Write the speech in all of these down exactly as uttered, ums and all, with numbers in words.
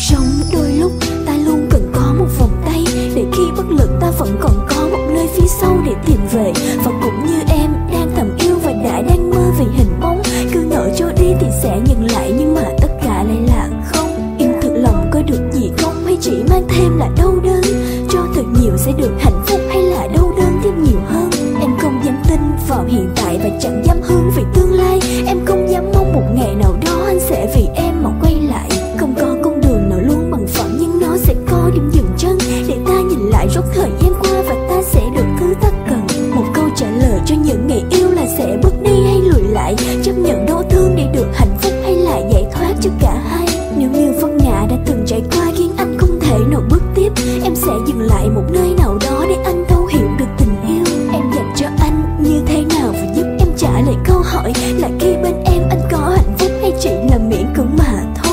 Sống đôi lúc ta luôn cần có một vòng tay, để khi bất lực ta vẫn còn có một nơi phía sau để tìm về. Và cũng như em đang thầm yêu và đã đang mơ về hình bóng, cứ ngỡ trôi đi thì sẽ nhận lại, nhưng mà tất cả lại là không. Yêu thật lòng có được gì không, hay chỉ mang thêm là đau đớn? Cho thật nhiều sẽ được hạnh phúc, hay là đau đớn thêm nhiều hơn? Em không dám tin vào hiện tại và chẳng dám hướng về tương lai. Em không dám mong một ngày nào đó anh sẽ vì em mà quay lại. Không có con đường nào luôn bằng phẳng, nhưng nó sẽ có điểm dừng chân để ta nhìn lại rốt thời gian qua, và ta sẽ được thứ ta cần. Một câu trả lời cho những ngày yêu là sẽ bước đi hay lùi lại, chấp nhận đau thương để được hạnh phúc hay là giải thoát cho cả hai. Nếu như vấp ngã đã từng trải qua khiến anh không thể nào bước tiếp, em sẽ dừng lại một nơi nào đó để anh thấu hiểu được tình yêu em dành cho anh như thế nào, và giúp em trả lời câu hỏi là khi bên em anh có hạnh phúc hay chỉ là miễn cưỡng mà thôi.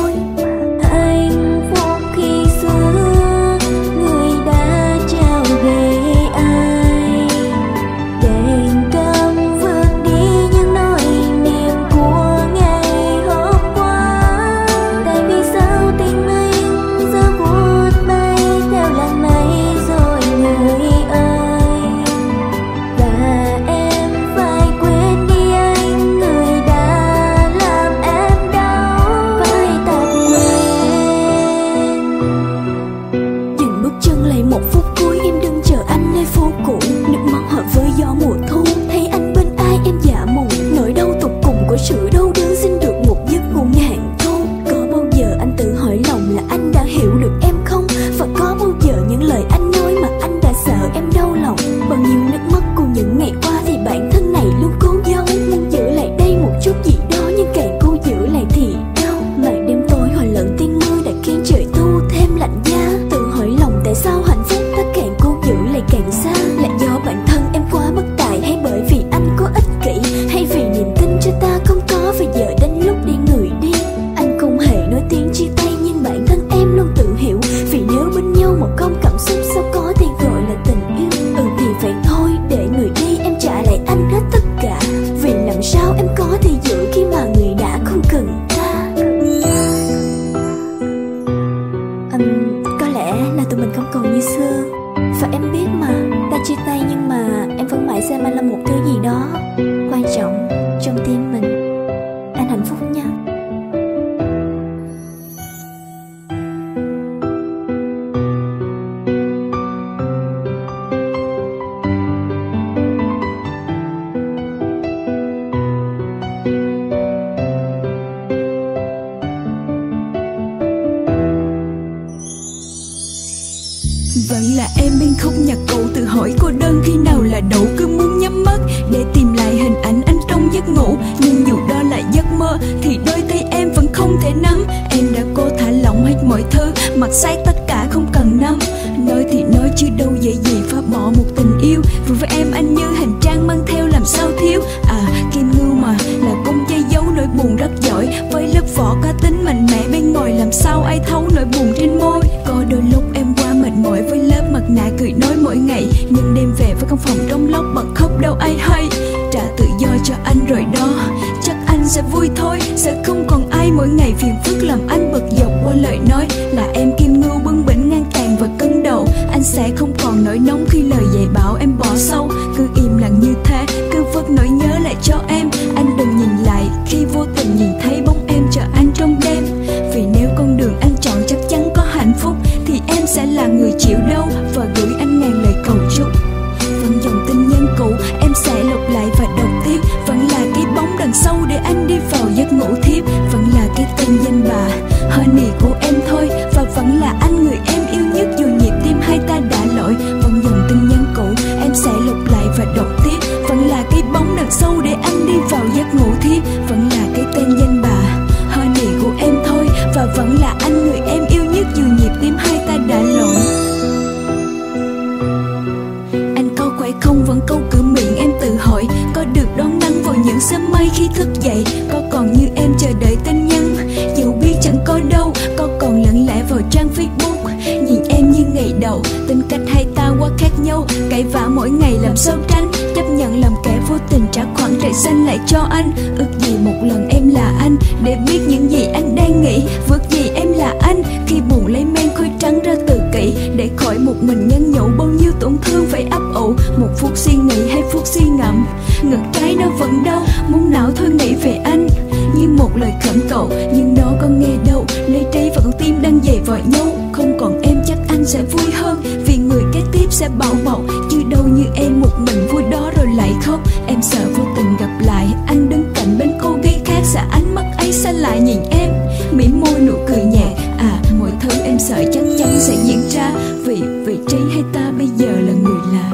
Ước gì một lần em là anh, để biết những gì anh đang nghĩ, vượt gì em là anh. Khi buồn lấy men khói trắng ra tự kỷ, để khỏi một mình nhân nhậu bao nhiêu tổn thương phải ấp ủ. Một phút suy nghĩ, hai phút suy ngẫm, ngực trái nó vẫn đau, muốn não thôi nghĩ về anh. Như một lời khẩn cầu nhưng nó có nghe đâu, lấy trái vào con tim đang dày vòi nhau. Không còn em chắc anh sẽ vui hơn, vì người kế tiếp sẽ bảo bọc, chứ đâu như em một mình vui đó rồi lại khóc. Em sợ vô tình gặp lại anh đứng cạnh bên cô gái khác, sẽ ánh mắt ấy xa lại nhìn em, mỉm môi nụ cười nhạt. À, mọi thứ em sợ chắc chắn sẽ diễn ra, vì vị trí hay ta bây giờ là người lạ.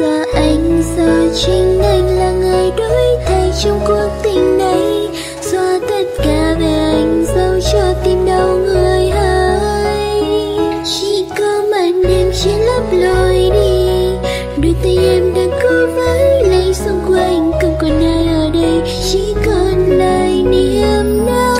Giờ anh, giờ chính anh là người đổi thay trong cuộc tình này. Xóa tất cả về anh, dẫu cho tim đau người hỡi. Chỉ có mình em chỉ lấp lối đi, đôi tay em đang cố với lấy xung quanh, không còn ai ở đây, chỉ còn lại niềm đau.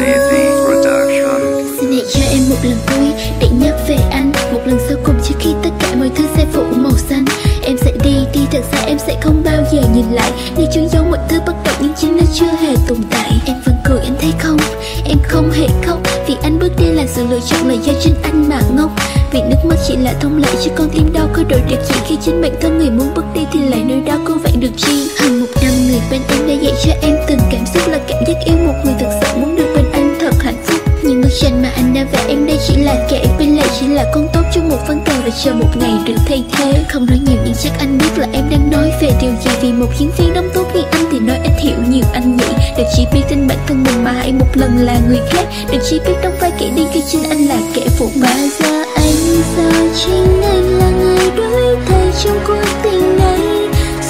Xin hãy cho em một lần cuối để nhắc về anh, một lần sau cùng trước khi tất cả mọi thứ sẽ phủ màu xanh. Em sẽ đi, đi thật xa, em sẽ không bao giờ nhìn lại, để trốn giấu mọi thứ bất động nhưng chính nó chưa hề tồn tại. Em vẫn cười, anh thấy không, em không hề khóc, vì anh bước đi là sự lựa chọn, là do chính anh mà ngốc. Vì nước mắt chỉ là thông lệ, chứ con tim đau có đổi được chỉ khi chính bản thân người muốn bước đi thì lại nơi đó cô vạn được chi. Hơn một năm người bên em đã dạy cho em từng cảm xúc là cảm giác yêu một người thật sự, muốn được bên anh thật hạnh phúc. Những bức tranh mà anh đã vẽ em đây chỉ là kẻ bên lệ, chỉ là con tốt trong một ván cờ và chờ một ngày được thay thế. Không nói nhiều nhưng chắc anh biết là em đang nói về điều gì, vì một diễn viên đóng tốt như anh thì nói ít hiểu nhiều anh nhỉ. Được chỉ biết tin bản thân mình mà hãy một lần là người khác, được chỉ biết đóng vai kẻ đi khi chính anh là kẻ phụ. Mà giờ anh, giờ chính anh là người đối thay trong cuộc tình này.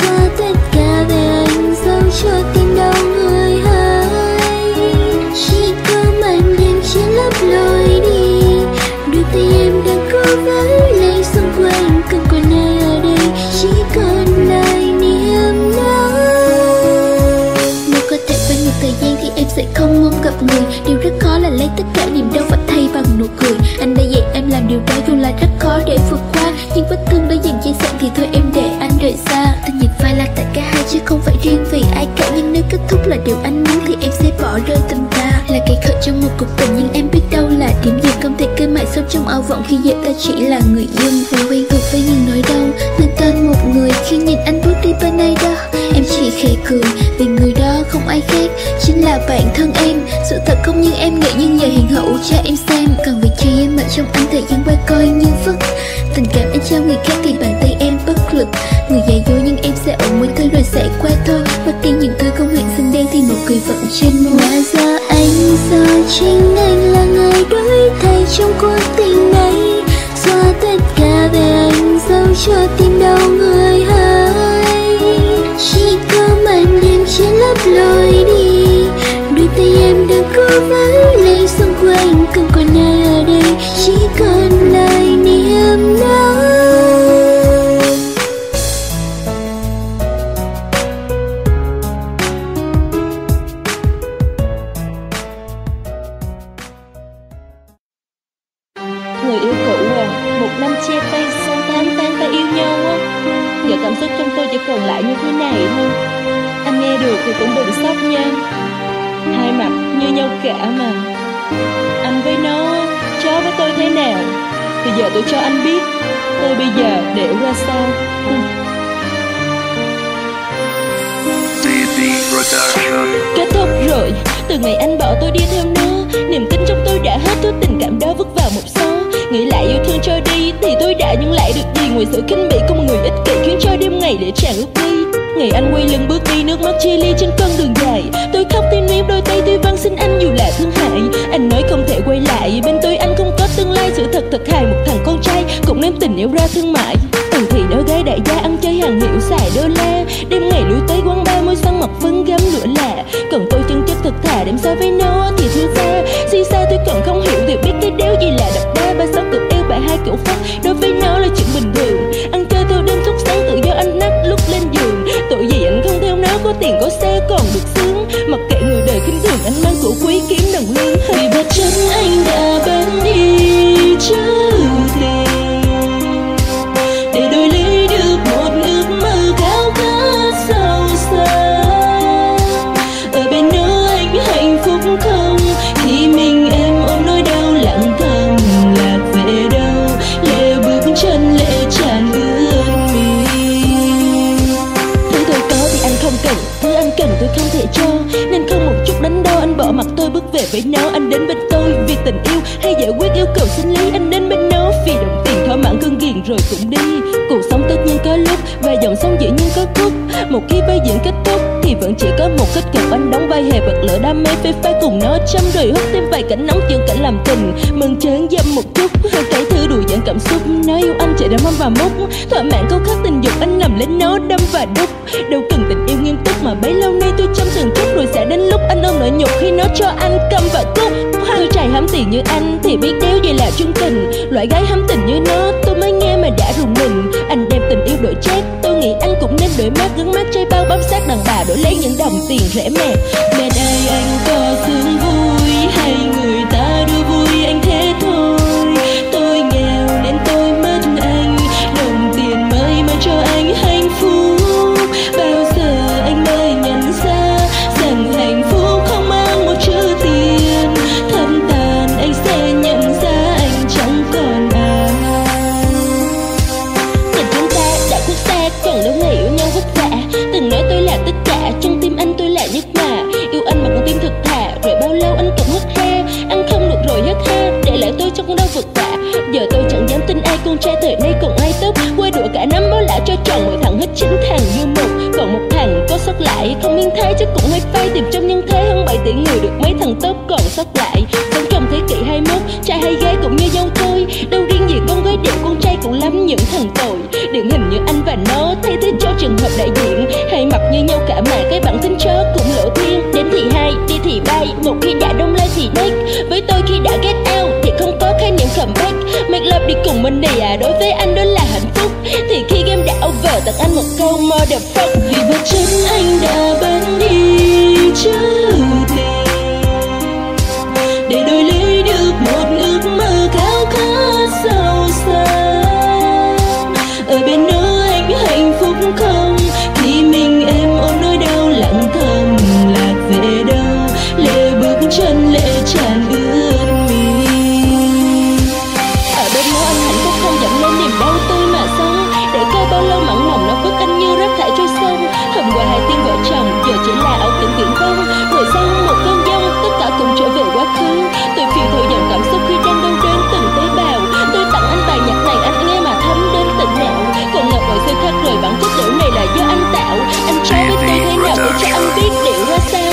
Giờ tất cả về anh, dẫu cho tim đau người hỡi. Chỉ có mình em chỉ lấp lối đi, đôi tay em đang cố gắng lấy xung quanh, không còn ai ở đây, chỉ còn lại niềm đau. Nếu có thể quay ngược thời gian thì em sẽ không muốn gặp người, điều rất khó là lấy tất cả niềm đau và thay bằng nụ cười. Anh đã dạy em làm điều đó dù là rất khó để vượt qua, nhưng vết thương đã dần chia sẻ thì thôi em để anh rời xa. Tình nhật vai là tại cả hai chứ không phải riêng vì ai cả, nhưng nếu kết thúc là điều anh muốn thì em sẽ bỏ rơi tình ta. Là cây khởi trong một cuộc tình nhưng em biết đâu là điểm dừng, không thể cứ mãi sống trong ao vọng khi giờ ta chỉ là người yêu. Và quen thuộc với những nỗi đau nên tên một người, khi nhìn anh bước đi bên đây đó em chỉ khẽ cười, vì người đó không ai khác chính là bản thân em. Sự thật không như em nghĩ nhưng giờ hiện hữu cho em xem, còn việc khi em ở trong anh thời gian qua coi như vứt. Tình cảm anh trao người khác thì bàn tay em bất lực, người dạy dỗ nhưng em sẽ ổn, mỗi thứ rồi sẽ qua thôi. Bất kỳ những thứ không hẹn xinh đen thì nụ cười vẫn trên môi. Mà giờ anh, giờ chính anh là người đổi thay trong cuộc tình này. Xóa tất cả về anh, dẫu cho tim đau người hỡi. Chỉ có mình em chỉ lấp lối đi, đôi tay em đang cố gắng lấy xung quanh, không còn ai ở đây, chỉ còn lại niềm đau. Kết thúc rồi, từ ngày anh bỏ tôi đi theo nó, niềm tin trong tôi đã hết, thứ tình cảm đó vứt vào một xó. Nghĩ lại yêu thương cho đi thì tôi đã, nhưng lại được gì ngoài sự khinh bỉ của một người ích kỷ, khiến cho đêm ngày để tràn ước đi. Ngày anh quay lưng bước đi, nước mắt chia ly trên con đường dài, tôi khóc tim níu đôi tay tôi van xin anh dù là thương hại. Anh nói không thể quay lại, bên tôi anh không có tương lai, sự thật thật hài một thằng con trai cũng ném tình yêu ra thương mại. Từ thì đôi gái đại gia ăn chơi hàng hiệu xài đô la, đêm ngày lui tới quán bar môi son mọc phấn gấm lửa lạ. Còn tôi chân chất thật thà, đem so với nó thì thương xa. Si xa tôi còn không hiểu việc biết cái đéo gì là đập ba, ba sáu cực yêu bà hai kiểu khóc, đối với nó là chuyện bình thường. Ăn chơi theo đêm suốt sáng, tự do anh nắp lúc lên giường. Tội gì anh không theo nó, có tiền có xe còn được sướng. Mặc kệ người đời khinh thường, anh mang củ quý kiếm đồng lương. thân thể cho nên không một chút đánh đo. Anh bỏ mặt tôi bước về với nó, anh đến bên tôi vì tình yêu hay giải quyết yêu cầu sinh lý. Anh đến bên nó vì đồng tiền thỏa mãn cơn ghiền rồi cũng đi. Cuộc sống tất nhiên có lúc và dòng sông dĩ nhiên có khúc. Một khi vai diễn kết thúc thì vẫn chỉ có một kết cục. Anh đóng vai hề vật lửa đam mê phê phái cùng nó chăm rồi hút thêm vài cảnh nóng chữa cảnh làm tình. Mừng chán dâm một chút hay cái thứ đùi dẫn cảm xúc. Nói yêu anh chạy đám mâm và múc thỏa mãn câu khắc tình dục. Anh nằm lên nó đâm và đúc, đâu cần tình yêu nghiêm túc mà bấy lâu nay tôi chăm từng chút. Rồi sẽ đến lúc anh ôm nỗi nhục khi nó cho anh cầm và cúc. Tôi trai hám tiền như anh thì biết đéo gì là chung tình. Loại gái hám tình như nó tôi mới nghe mà đã rùng mình. Anh đem tình yêu đổi chát, tôi nghĩ anh cũng nên đổi mát. Gắn mát trai bao bám sát đàn bà đổi lấy những đồng tiền rẻ mẹ. Mẹ đây anh có sướng vui hay người ta đưa vui anh thế thôi. Tôi nghèo nên tôi mất anh, đồng tiền mới mà cho anh hạnh phúc. Giờ tôi chẳng dám tin ai, con trai thời nay còn ai tốt. Quê đũa cả năm báo lạ cho tròn, mỗi thằng hết chín thằng như một. Còn một thằng có sót lại, không yên thái chắc cũng hay phai. Tìm trong nhân thế hơn bảy tỷ người được mấy thằng tốt còn sót lại. Sống trong thế kỷ hai mươi mốt, trai hay gái cũng như dâu tôi. Đâu riêng gì con gái đẹp, con trai cũng lắm những thằng tội. Điển hình như anh và nó thay thế cho trường hợp đại diện. Hay mập như nhau cả mà cái bản tính chó cũng lộ thiên. Đến thì hai, đi thì bay, một khi đã đông lai thì nách. Với tôi khi đã get out thì không có khái niệm khẩm bách. Make love đi cùng mình này à, đối với anh đó là hạnh phúc. Thì khi game đã over tặng anh một câu motherfuck. Vì vật chất anh đã bán đi chứ tình, để đổi lấy được một ước mơ khao khát sâu xa. Ở bên đó anh hạnh phúc không, khi mình em ôm nỗi đau lặng thầm lạc về đâu. Lệ bước chân lệ tràn ướt mi. Ở bên đó anh hạnh phúc không, dặm lên niềm đau tươi mà sống. Để coi bao lâu mặn lòng nó vứt anh như rác thải trôi sông. Hôm qua hai tiếng vợ chồng giờ chỉ là ảo tưởng viễn vông. Rồi sang một cơn giông tất cả cùng trở về quá khứ. Tôi phiêu thôi dòng cảm xúc khi đang đau đớn từng tế bào. Tôi tặng anh bài nhạc này anh nghe mà thấm đến tận não. Còn ngập mọi sự khác rồi bản chất đổi này là do anh tạo. Anh trai với tôi thế nào tôi cho anh biết điệu ra sao.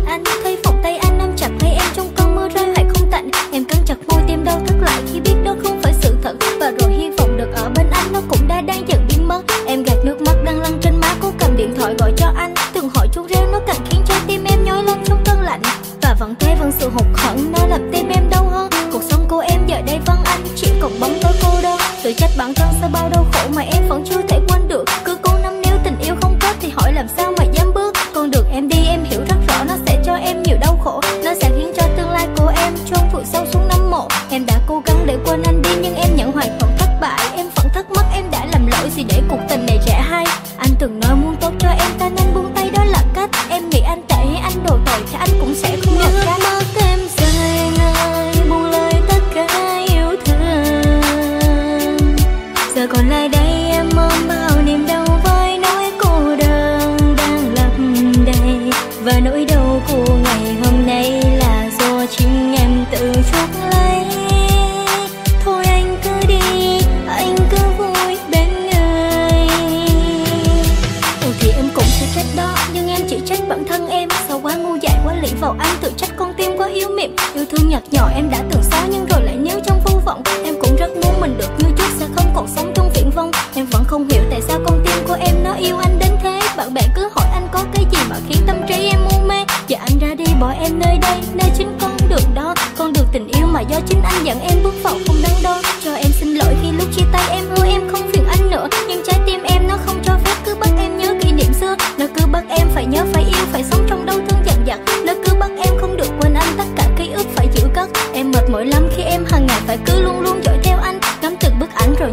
Yêu thương nhạt nhỏ em đã từng xóa nhưng rồi lại níu trong vô vọng. Em cũng rất muốn mình được như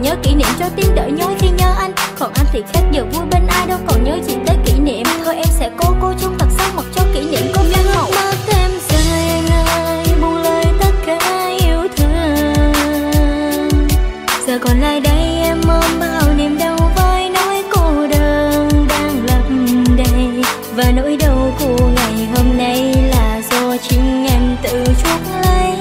nhớ kỷ niệm cho tim đỡ nhói khi nhớ anh. Còn anh thì khác, giờ vui bên ai đâu còn nhớ chỉ tới kỷ niệm. Thôi em sẽ cố cố chung thật sâu mọc cho kỷ niệm có lắng mộng. Giờ còn lại đây em ôm bao niềm đau với nỗi cô đơn đang lấp đầy. Và nỗi đau của ngày hôm nay là do chính em tự chuốc lấy.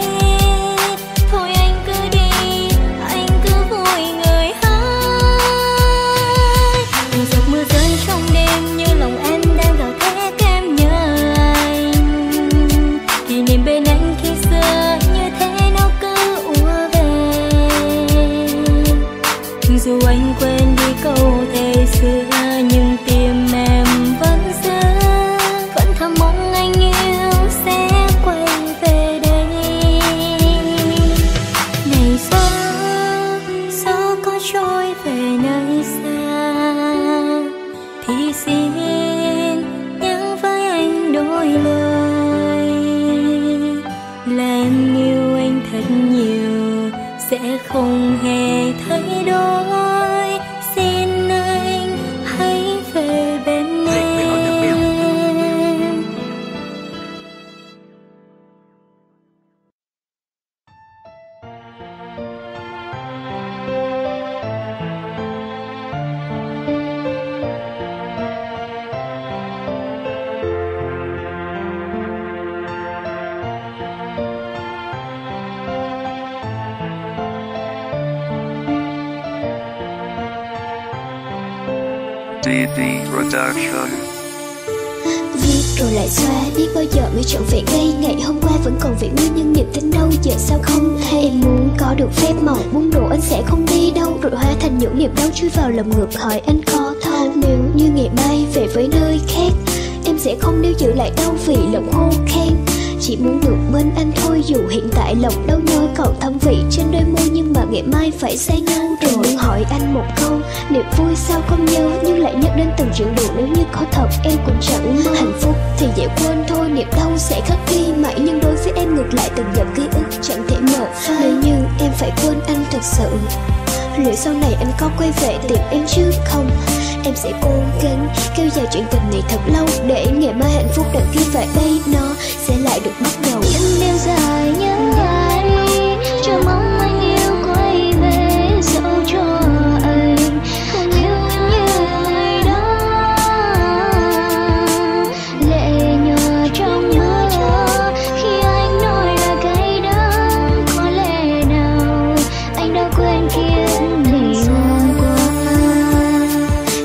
Thôi anh cứ đi, anh cứ vui người hỡi. Từng giọt mưa rơi trong đêm như lòng em đang gào thét em nhớ anh. Kỷ niệm bên anh khi xưa như thế nó cứ ùa về. Dù anh quên đi câu thề xưa nhưng tim em vẫn giữ, vẫn thầm mong anh yêu sẽ quay về đây. Ngày gió gió có trôi về nơi xa thì xin nhắn với anh đôi lời là em yêu anh thật nhiều sẽ không hề thay đổi. Xin anh hãy về bên em. Viết rồi lại xóa, biết bao giờ mới trọn vẹn đây. Ngày hôm qua vẫn còn vẹn nguyên nhưng niềm tin đâu giờ sao không thay. Em muốn có được phép màu, muốn đổ anh sẽ không đi đâu. Rồi hóa thành những niềm đau chui vào lòng ngược hỏi anh khó thâu. Nếu như ngày mai về với nơi khác, em sẽ không níu giữ lại đâu vì lòng khô khan. Chỉ muốn được bên anh thôi dù hiện tại lòng đau nhói còn thâm vị trên đôi môi, nhưng mà ngày mai phải xa nhau rồi. Em muốn hỏi anh một câu, niềm vui sao không nhớ, nhưng lại nhắc đến từng chuyện buồn. Nếu như có thật em cũng chẳng mơ. Hạnh phúc thì dễ quên thôi, niềm đau sẽ khắc ghi mãi, nhưng đối với em ngược lại từng dòng ký ức chẳng thể mở. Nếu như em phải quên anh thật sự, liệu sau này anh có quay về tìm em chứ không? Em sẽ cố gắng kéo dài chuyện tình này thật lâu để ngày mai hạnh phúc đặt ghi về đây nó sẽ lại được bắt đầu. Những đêm dài nhớ anh, chờ mong anh yêu quay về dẫu cho anh không yêu em như ngày đó. Lệ nhòa trong mưa khi anh nói là cái đó, có lẽ nào anh đã quên kiếp này qua.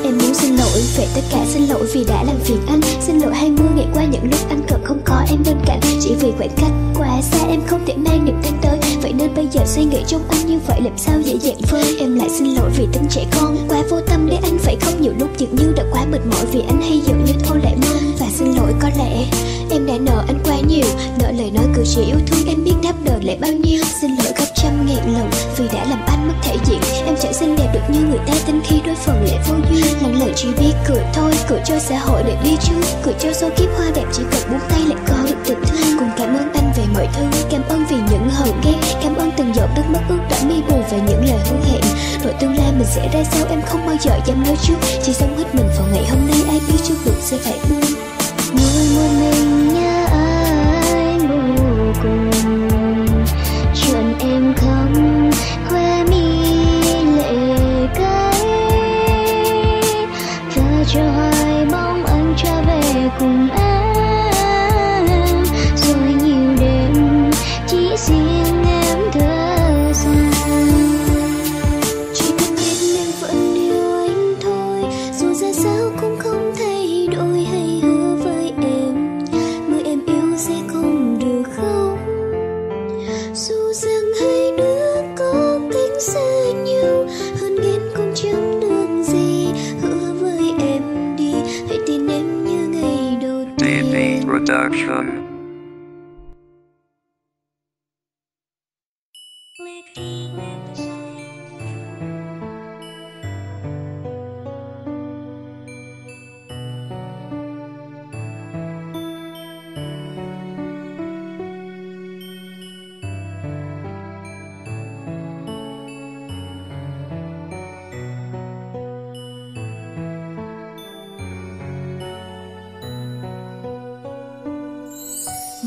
Em muốn xin lỗi về tất cả, xin lỗi vì đã làm phiền anh, xin lỗi hai mươi ngày qua những lúc anh cần không có em bên cạnh. Chỉ vì khoảng cách quá xa em không thể mang niềm tin tới, vậy nên bây giờ suy nghĩ trong anh như vậy làm sao dễ dàng vơi. Em lại xin lỗi vì tính trẻ con quá vô tâm để anh phải không, nhiều lúc dường như đã quá mệt mỏi vì anh hay dường như thôi lại mong. Và xin lỗi có lẽ em đã nợ anh quá nhiều, nợ lời nói cử chỉ yêu thương em biết đáp đền lại bao nhiêu. Xin lỗi gấp trăm ngàn lần vì đã làm anh mất thể diện, em chẳng xinh đẹp được như người ta tin khi đôi phần lại vô duyên. Lần lần chỉ biết cười thôi, cười cho xã hội để đi trước, cười cho số kiếp hoa đẹp chỉ cần buông tay lại có được tình thương. Cùng cảm ơn anh về mọi thứ, cảm ơn vì những hờn ghét, cảm ơn từng giọt nước mắt ướt đẫm mi buồn và những lời hứa hẹn. Rồi tương lai mình sẽ ra sao em không bao giờ dám nói trước, chỉ sống hết mình vào ngày hôm nay ai biết trước được sẽ phải buông. Mỗi một mình nhớ anh vô cùng, chuyện em không khoe mi lệ cay và cho hai bóng anh trở về cùng em. Production.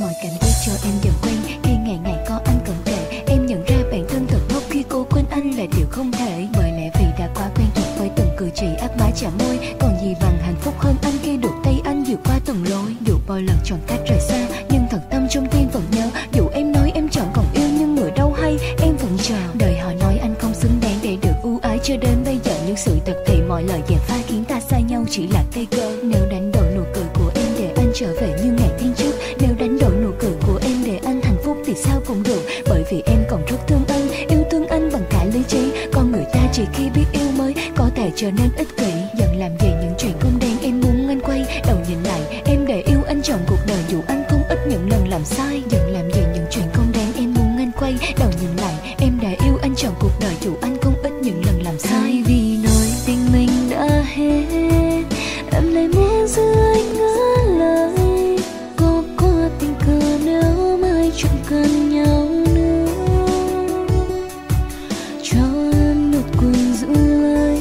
mọi cảnh đi cho em dần quen. Khi ngày ngày có anh cận kề, em nhận ra bản thân thật ngốc khi cô quên anh là điều không thể. Bởi lẽ vì đã quá quen thuộc với từng cử chỉ áp má chạm môi, còn gì bằng hạnh phúc hơn anh khi được tay anh vượt qua từng lối. Dù bao lần chọn cách rời xa, nhưng thật tâm trong tim vẫn nhớ. Dù em nói em chọn còn yêu, nhưng người đâu hay em vẫn chào. Đời họ nói anh không xứng đáng để được ưu ái, cho đến bây giờ những sự thật thì mọi lời dèm pha khiến ta xa nhau chỉ là cây cớ. Nếu đánh đổi nụ cười của em để anh trở về như ngày tháng trước, nếu đánh đổi nụ cười của em để anh hạnh phúc thì sao cũng được. Bởi vì em còn rất thương anh, yêu thương anh bằng cả lý trí. Con người ta chỉ khi biết yêu mới có thể trở nên ích kỷ, dần làm về những chuyện không đáng. Em muốn anh quay đầu nhìn lại, em để yêu anh trọn cuộc đời, dù anh không ít những lần làm sai. Dần làm về những chuyện không đáng, em muốn anh quay đầu nhìn lại, em đã yêu anh trọn cuộc đời, dù anh không ít những lần làm sai. Vì nỗi tình mình đã hết, em lại muốn giữ anh ngỡ lời. Có có tình cờ nếu mai chẳng cần nhau nữa, cho em một quyền giữ lấy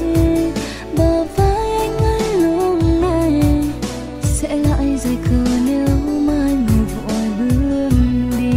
bờ vai anh ấy lúc này. Sẽ lại dài khờ nếu mai người vội bước đi.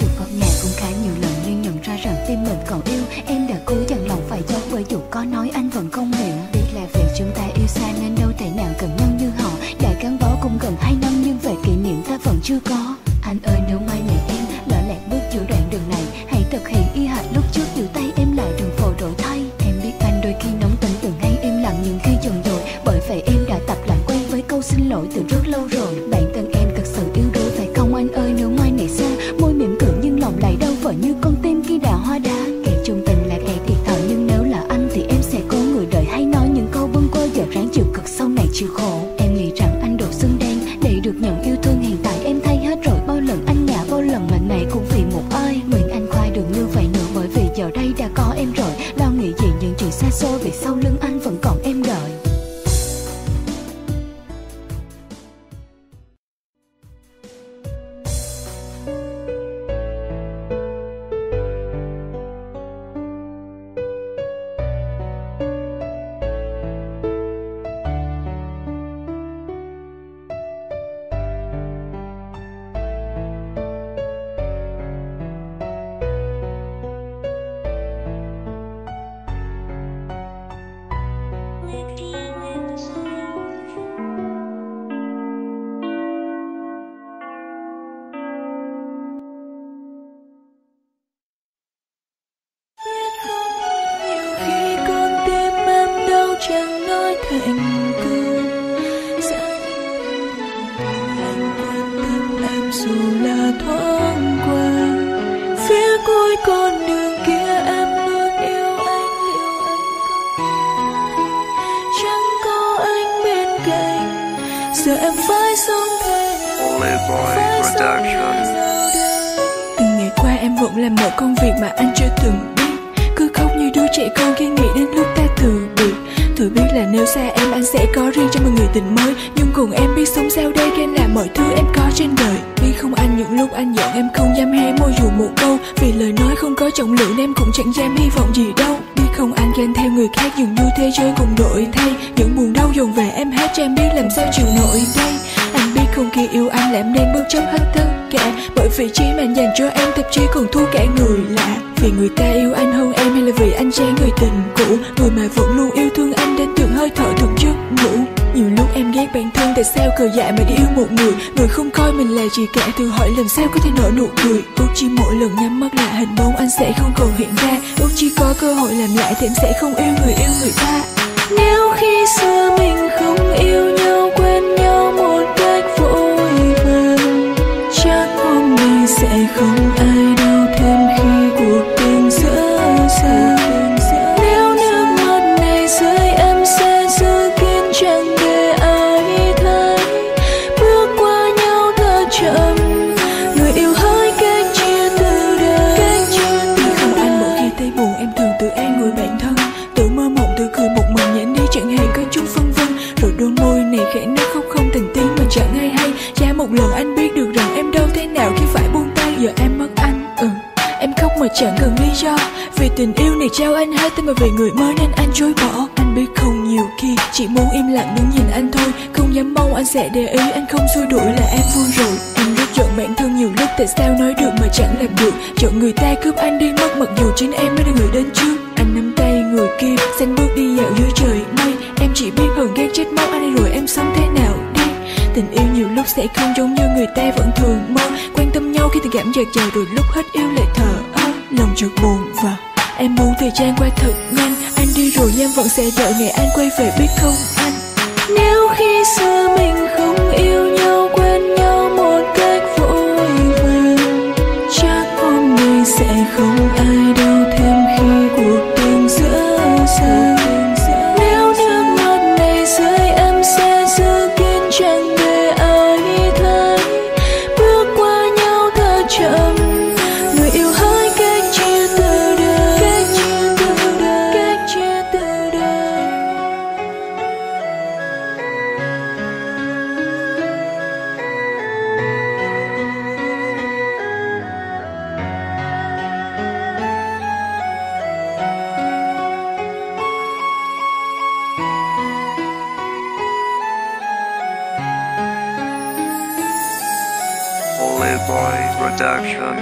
Dù ngọt ngào cũng khá nhiều lần, nhưng nhận ra rằng tim mình còn yêu. Em đã cố dằn lòng phải giấu, bởi dù có nói anh vẫn không hiểu. Biết là vì chúng ta yêu xa nên đâu thể nào gần nhau như họ. Đã gắn bó cũng gần hai năm, nhưng về kỷ niệm ta vẫn chưa có. Anh ơi nếu mai này em lỡ lạc bước giữa đoạn đường này, hãy thực hiện y hệt lúc trước, giữ tay em lại đừng vội đổi thay. Em biết anh đôi khi nóng tính, từng hay im lặng những khi dần dội. Bởi vậy em đã tập làm quen với câu xin lỗi từ rất lâu rồi. Bản thân em thật sự yếu đuối phải không anh ơi nếu mai này xa. Môi mỉm cười nhưng lòng lại đau vỡ như con tim khi đã hoa đá. Kẻ chung tình là kẻ thiệt thòi, nhưng nếu là anh thì em sẽ cố người đời hay nói những câu bâng quơ. Giờ ráng chịu cực sau này chịu khổ. Em nghĩ rằng anh đủ xứng đáng để được nhận yêu thương, hiện tại em thay hết rồi. Bao lần anh ngã, bao lần mệt mỏi cũng vì một ai. Nguyện anh khoai đừng như vậy nữa, bởi vì giờ đây đã có em rồi. Lo nghĩ gì những chuyện xa xôi, vì sau lưng anh vẫn còn em đợi. Chẳng cần lý do vì tình yêu này trao anh hết tên, mà vì người mới nên anh chối bỏ. Anh biết không, nhiều khi chỉ muốn im lặng đứng nhìn anh thôi, không dám mong anh sẽ để ý. Anh không xua đuổi là em vui rồi. Em rất giận bản thân nhiều lúc, tại sao nói được mà chẳng làm được, giận người ta cướp anh đi mất, mặc dù chính em mới là người đến trước. Anh nắm tay người kia, xanh bước đi dạo dưới trời mây. Em chỉ biết hờn ghen chết mất anh rồi em sống thế nào đây. Tình yêu nhiều lúc sẽ không giống như người ta vẫn thường mơ, quan tâm nhau khi tình cảm dạt dào rồi lúc hết yêu lại thở ơ. Lòng chợt buồn và em muốn thời gian qua thật nhanh. Anh đi rồi em vẫn sẽ đợi ngày anh quay về biết không anh. Nếu khi xưa mình không yêu nhau, quên nhau một cách vội vàng, chắc hôm nay sẽ không ai đau thêm khi cuộc tình giữa xa. Nếu nước mắt này rơi em sẽ giữ kín chẳng để ai thấy, bước qua nhau thật chậm. Người yêu hỡi cách chia từ đời, cách chia từ đời, cách chia từ đời. Ole Boy Production.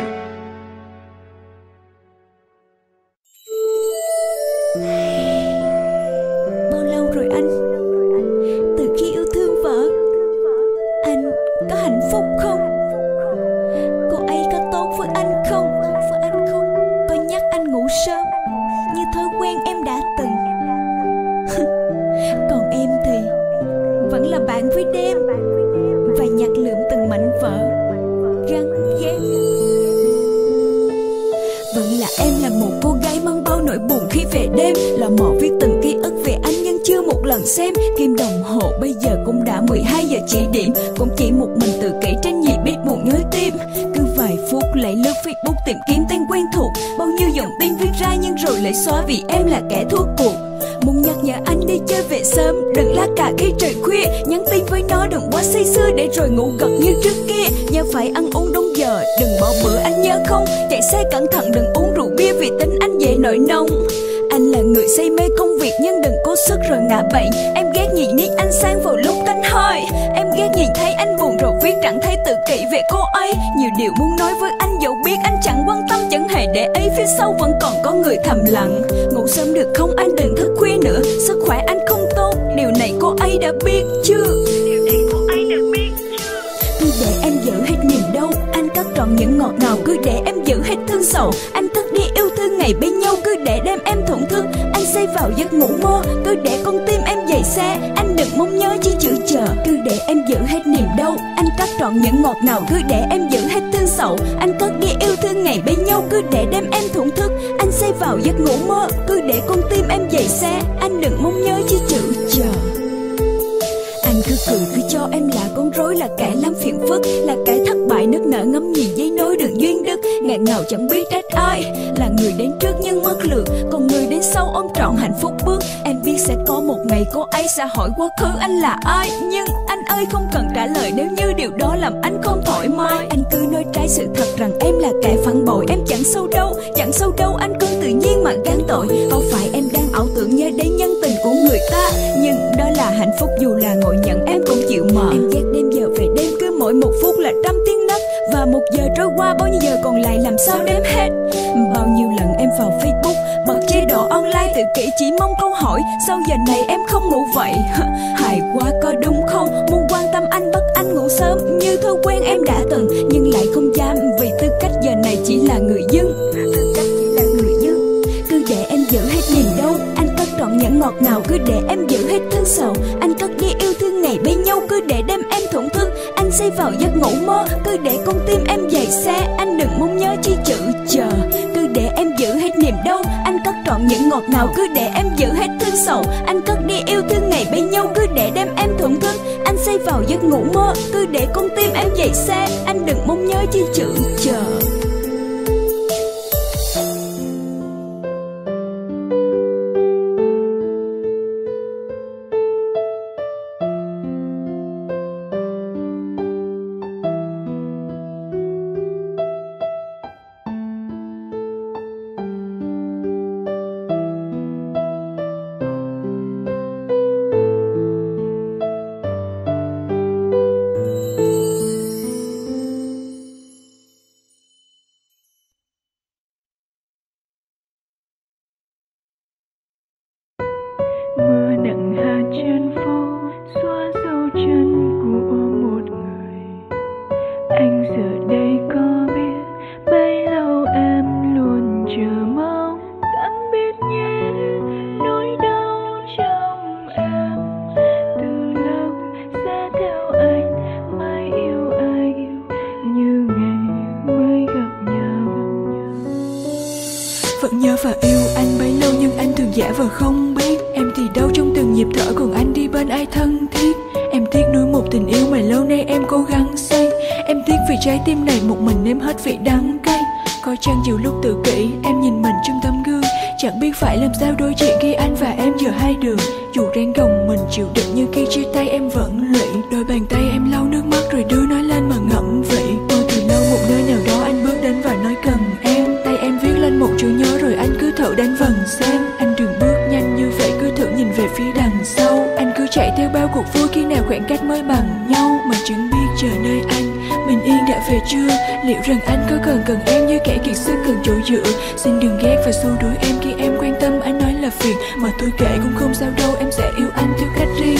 giả vờ không biết. Em thì đâu trong từng nhịp thở, còn anh đi bên ai thân thiết. Em tiếc nuôi một tình yêu mà lâu nay em cố gắng xây. Em tiếc vì trái tim này một mình em hết vị đắng cay. Coi chăng nhiều lúc tự kỷ, em nhìn mình trong tấm gương, chẳng biết phải làm sao đối diện khi anh và em giờ hai đường. Dù ráng gồng mình chịu đựng nhưng khi chia tay em vẫn lụy. Đôi bàn tay em lau nước mắt rồi đưa nói lên mà ngậm vị. Ôi từ lâu một nơi nào đó anh bước đến và nói cần em. Tay em viết lên một chữ nhớ rồi anh cứ thử đánh vần xem. Anh đừng bước nhanh như vậy, cứ thử nhìn về phía đằng sau. Anh cứ chạy theo bao cuộc vui, khi nào khoảng cách mới bằng nhau. Mà chẳng biết chờ nơi anh mình yên đã về chưa. Liệu rằng anh có cần cần em như kẻ kiệt sức cần chỗ dựa. Xin đừng ghét và xua đuổi em khi em quan tâm anh nói là phiền. Mà tôi kệ cũng không sao đâu, em sẽ yêu anh theo cách riêng.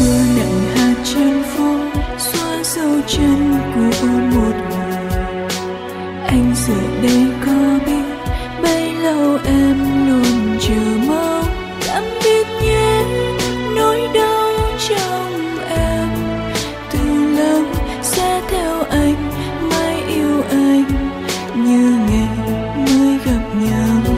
Mưa nặng hạt trên phố xóa sâu chân của một người. Anh giờ đây có biết bấy lâu em luôn chờ mong. Tạm biệt nhé nỗi đau trong theo anh, mãi yêu anh như ngày mới gặp nhau.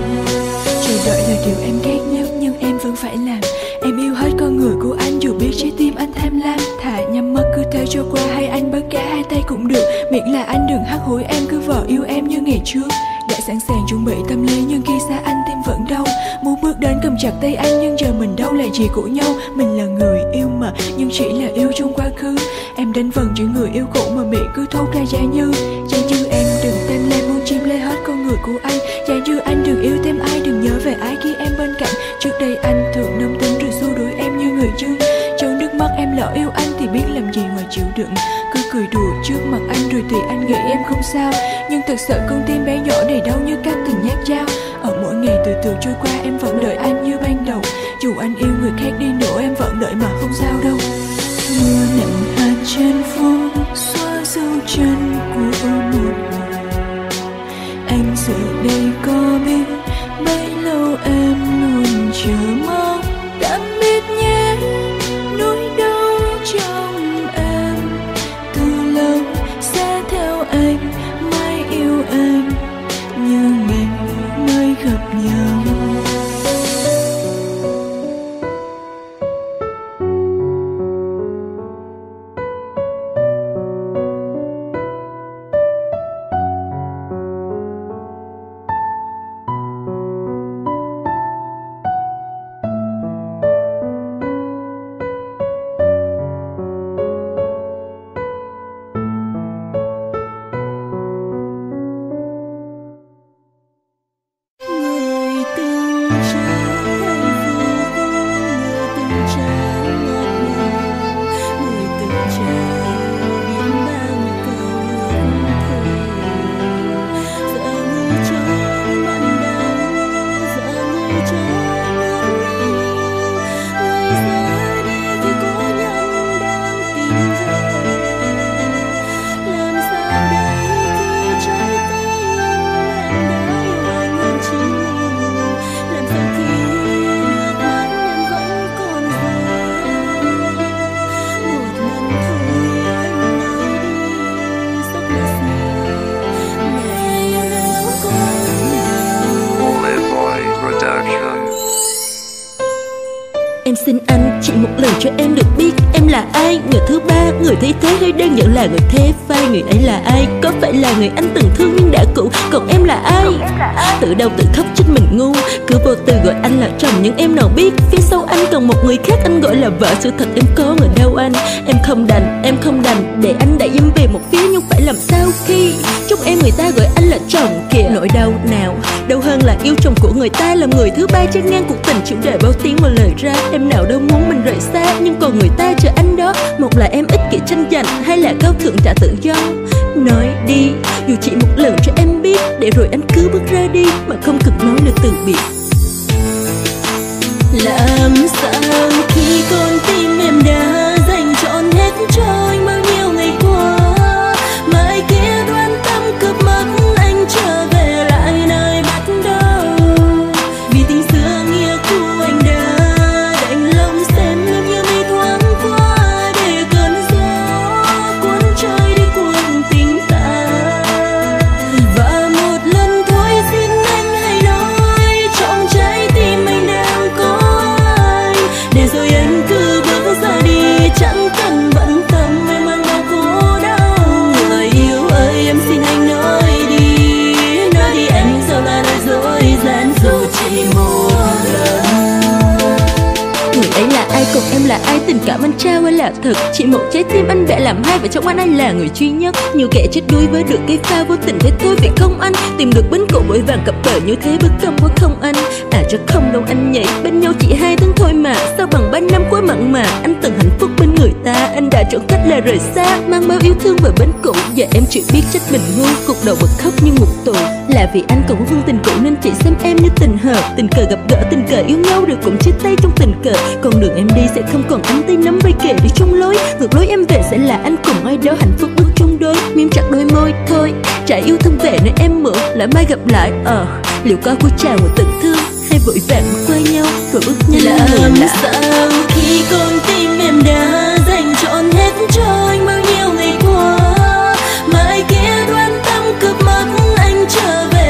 Chờ đợi là điều em ghét nhất nhưng em vẫn phải làm. Em yêu hết con người của anh dù biết trái tim anh tham lam. Thà nhắm mắt cứ thế trôi qua hay anh bắt cả hai tay cũng được. Miễn là anh đừng hắt hủi em, cứ vờ yêu em như ngày trước. Đã sẵn sàng chuẩn bị tâm lý nhưng khi xa anh tim vẫn đau. Muốn bước đến cầm chặt tay anh nhưng giờ mình đâu là gì của nhau. Mình là người yêu mà nhưng chỉ là yêu trong quá khứ. Em đến vần chữ người yêu cũ mà miệng cứ thốt ra giả như. Giả như em đừng tem lem muốn chiếm lấy hết con người của anh. Giả như anh đừng yêu thêm ai, đừng nhớ về ai khi em bên cạnh. Trước đây anh thường nóng tính rồi xua đuổi em như người chứ. Trong nước mắt em lỡ yêu anh thì biết làm gì mà chịu đựng. Cứ cười đùa trước mặt anh rồi thì anh nghĩ em không sao. Nhưng thật sự con tim bé nhỏ này đau như cắt từng nhát dao. Ở mỗi ngày từ từ trôi qua em vẫn đợi anh như ban đầu. Dù anh yêu người khác đi nữa em vẫn đợi mà không sao đâu. Mưa nặng hạt trên phố xóa dấu chân của một người. Anh giờ đây có biết bấy lâu em luôn chờ mong. Tạm biệt nhé nỗi đau trong em. Từ lâu sẽ theo anh, mãi yêu anh như ngày mới gặp nhau. Là người thế vai, người ấy là ai? Có phải là người anh từng thương nhưng đã cũ? Còn em là ai? Tự đau tự khóc trách mình ngu, cứ vô tư gọi anh là chồng nhưng em nào biết phía sau anh còn một người khác anh gọi là vợ. Sự thật em có người đau anh, em không đành, em không đành để anh đã dám về một phía. Nhưng phải làm sao khi chúc em người ta gọi anh là chồng kìa. Nỗi đau nào đau hơn là yêu chồng của người ta, làm người thứ ba trên ngang cuộc tình chịu đời bao tiếng mà lời ra. Em nào đâu muốn mình rời xa nhưng còn người ta chờ anh đó. Một là em ích kỷ tranh giành, hay là cao thượng trả tự do. Nói đi dù chỉ một lần cho em biết, để rồi anh cứ bước ra đi mà không cần nói lời từ biệt. Làm sao khi con tim em đã dành trọn hết cho anh bao nhiêu ngày qua, mãi kia đoán tâm cướp mất anh trở về lại nơi bắt đầu. Vì tình xưa nghĩa của anh đã đành lòng xem lướt như mây thoáng qua, để cơn gió cuốn trôi đi cuồng tình ta. Và một lần thôi xin anh hãy nói trong trái tim anh đã cùng em là ai, tình cảm anh trao hay là thật? Chỉ một trái tim anh đã làm hai, và trong anh anh là người duy nhất. Nhiều kẻ chết đuối với được cái pha, vô tình với tôi phải không anh? Tìm được bến cổ vội vàng cặp bờ như thế, bước không có không anh. À chắc không đâu anh nhỉ, bên nhau chỉ hai tháng thôi mà, sao bằng ba năm quá mặn mà. Anh từng hạnh phúc bên người ta, anh đã chọn cách là rời xa, mang bao yêu thương vào bến cũ. Giờ em chỉ biết trách mình ngu, cuộc đầu bật khóc như ngục tù. Là vì anh cũng thương tình cũ nên chị xem em như tình hợp, tình cờ gặp gỡ, tình cờ yêu nhau rồi cũng chia tay trong tình cờ. Con đường em đi sẽ không còn anh tay nắm vai kề đi trong lối, ngược lối em về sẽ là anh cùng ai đó hạnh phúc bước trong đôi. Mím chặt đôi môi thôi, trả yêu thương về nơi em mượn, lại mai gặp lại. Ờ, liệu có của chàng một tình thương, hay vội vàng qua nhau rồi bước như là làm lạ. Sao khi con tim em đã dành trọn hết cho anh bao nhiêu ngày qua, mai kia đoan tâm cướp mất anh trở về.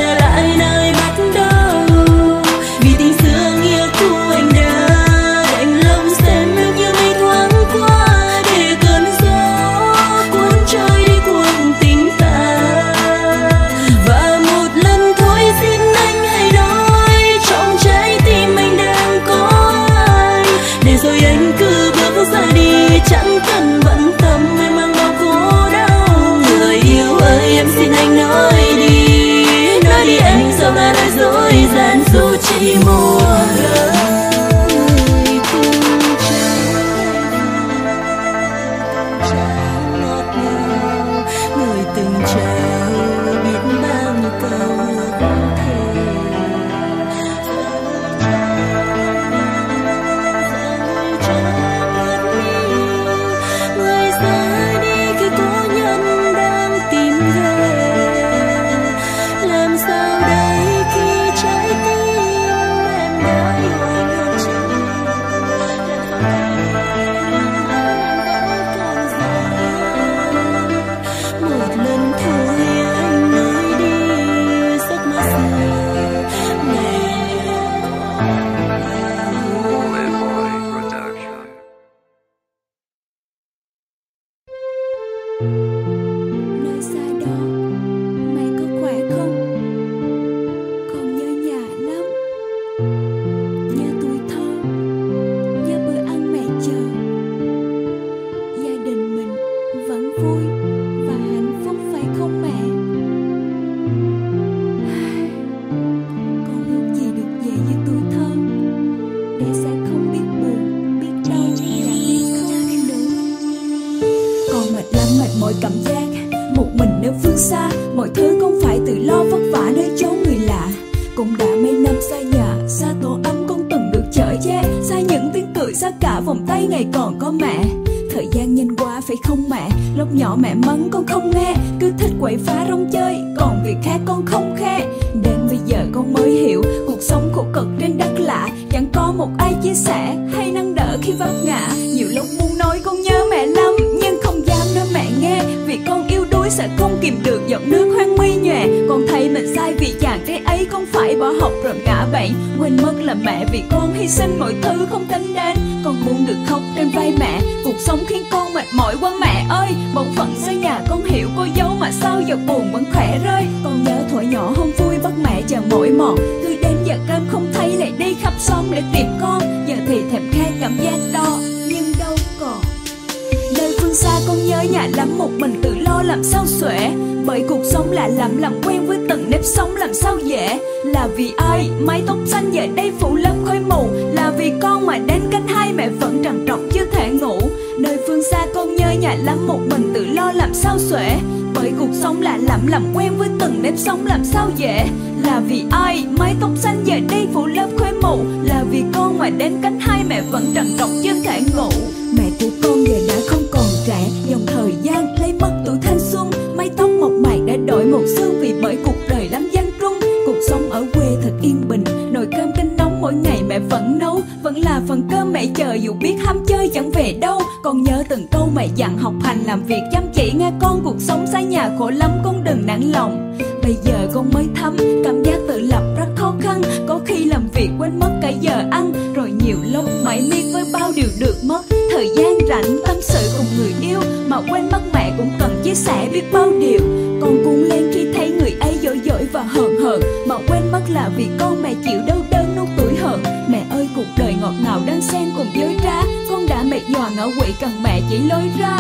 ngõ quỵ cần mẹ chỉ lối ra.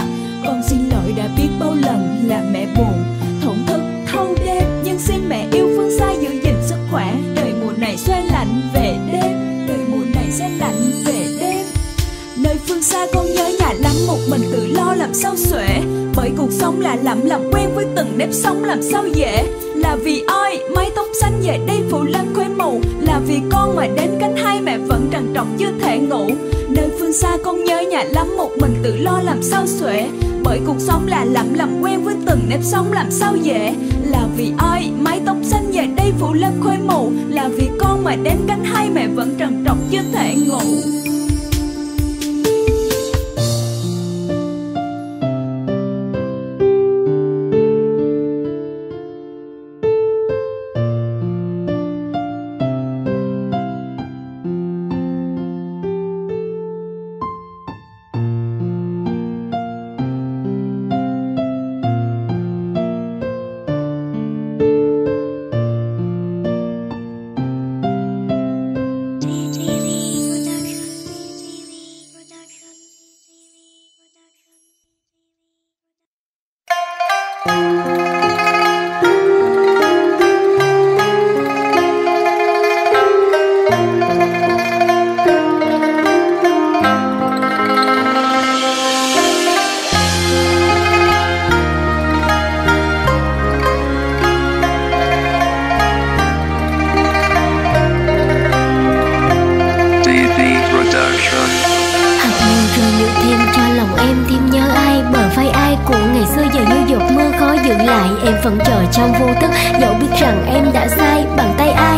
Con xin lỗi đã biết bao lần làm mẹ buồn, thổn thức thâu đêm. Nhưng xin mẹ yêu phương xa giữ gìn sức khỏe. Đời mùa này sẽ lạnh về đêm, đời mùa này sẽ lạnh về đêm. Nơi phương xa con nhớ nhà lắm, một mình tự lo làm sao xuể. Bởi cuộc sống là lắm làm quen với từng nếp sống làm sao dễ. Là vì oi mái tóc xanh về đây phủ lăng khói mù. Là vì con mà đến cánh hai mẹ vẫn trằn trọc chưa thể ngủ. Nơi phương xa con nhớ nhà lắm, một mình tự lo làm sao xuể. Bởi cuộc sống là lắm làm quen với từng nếp sống làm sao dễ. Là vì oi mái tóc xanh về đây phủ lăng khói mù. Là vì con mà đến cánh hai mẹ vẫn trằn trọc chưa thể ngủ.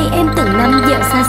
Hạnh phúc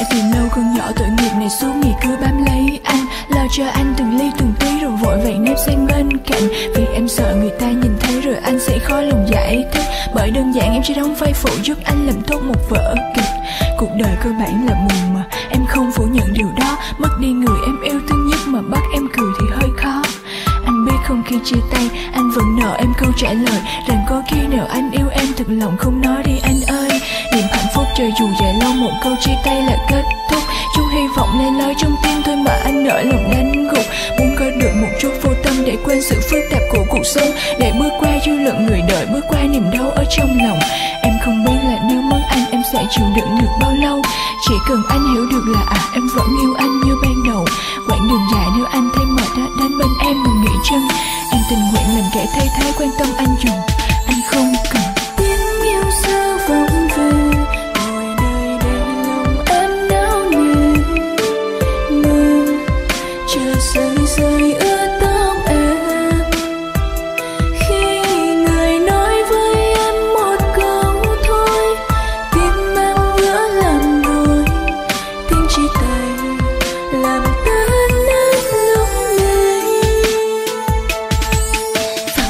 mẹ từ lâu con nhỏ tội nghiệp này suốt ngày cứ bám lấy anh, lo cho anh từng ly từng tí rồi vội vàng nép sang bên cạnh. Vì em sợ người ta nhìn thấy rồi anh sẽ khó lòng giải thích, bởi đơn giản em chỉ đóng vai phụ giúp anh làm tốt một vở kịch. Cuộc đời cơ bản là buồn mà em không phủ nhận điều đó, mất đi người em yêu thương nhất mà bắt em cười thì hơi khó. Anh biết không, khi chia tay anh vẫn nợ em câu trả lời rằng có khi nào anh yêu em thật lòng không nói đi anh ơi. Niềm hạnh phúc trời dù dài lâu một câu chia tay là kết thúc, chút hy vọng len lói trong tim thôi mà anh nỡ lòng đánh gục. Muốn có được một chút vô tâm để quên sự phức tạp của cuộc sống, để bước qua dư luận người đời, bước qua niềm đau ở trong lòng. Em không biết là nếu mất anh em sẽ chịu đựng được bao lâu, chỉ cần anh hiểu được là à em vẫn yêu anh như ban đầu. Quãng đường dài nếu anh thấy mệt đã đến bên em mà nghỉ chân, em tình nguyện làm kẻ thay thế quan tâm anh dùng. Anh không cần tiếng yêu sao vọng về, ngồi đời đầy lòng em náo nề. Mưa chưa rơi rơi ướt tóc em, khi người nói với em một câu thôi, tim em ngỡ làm đôi tiếng chia tay làm ta nát lòng này. Và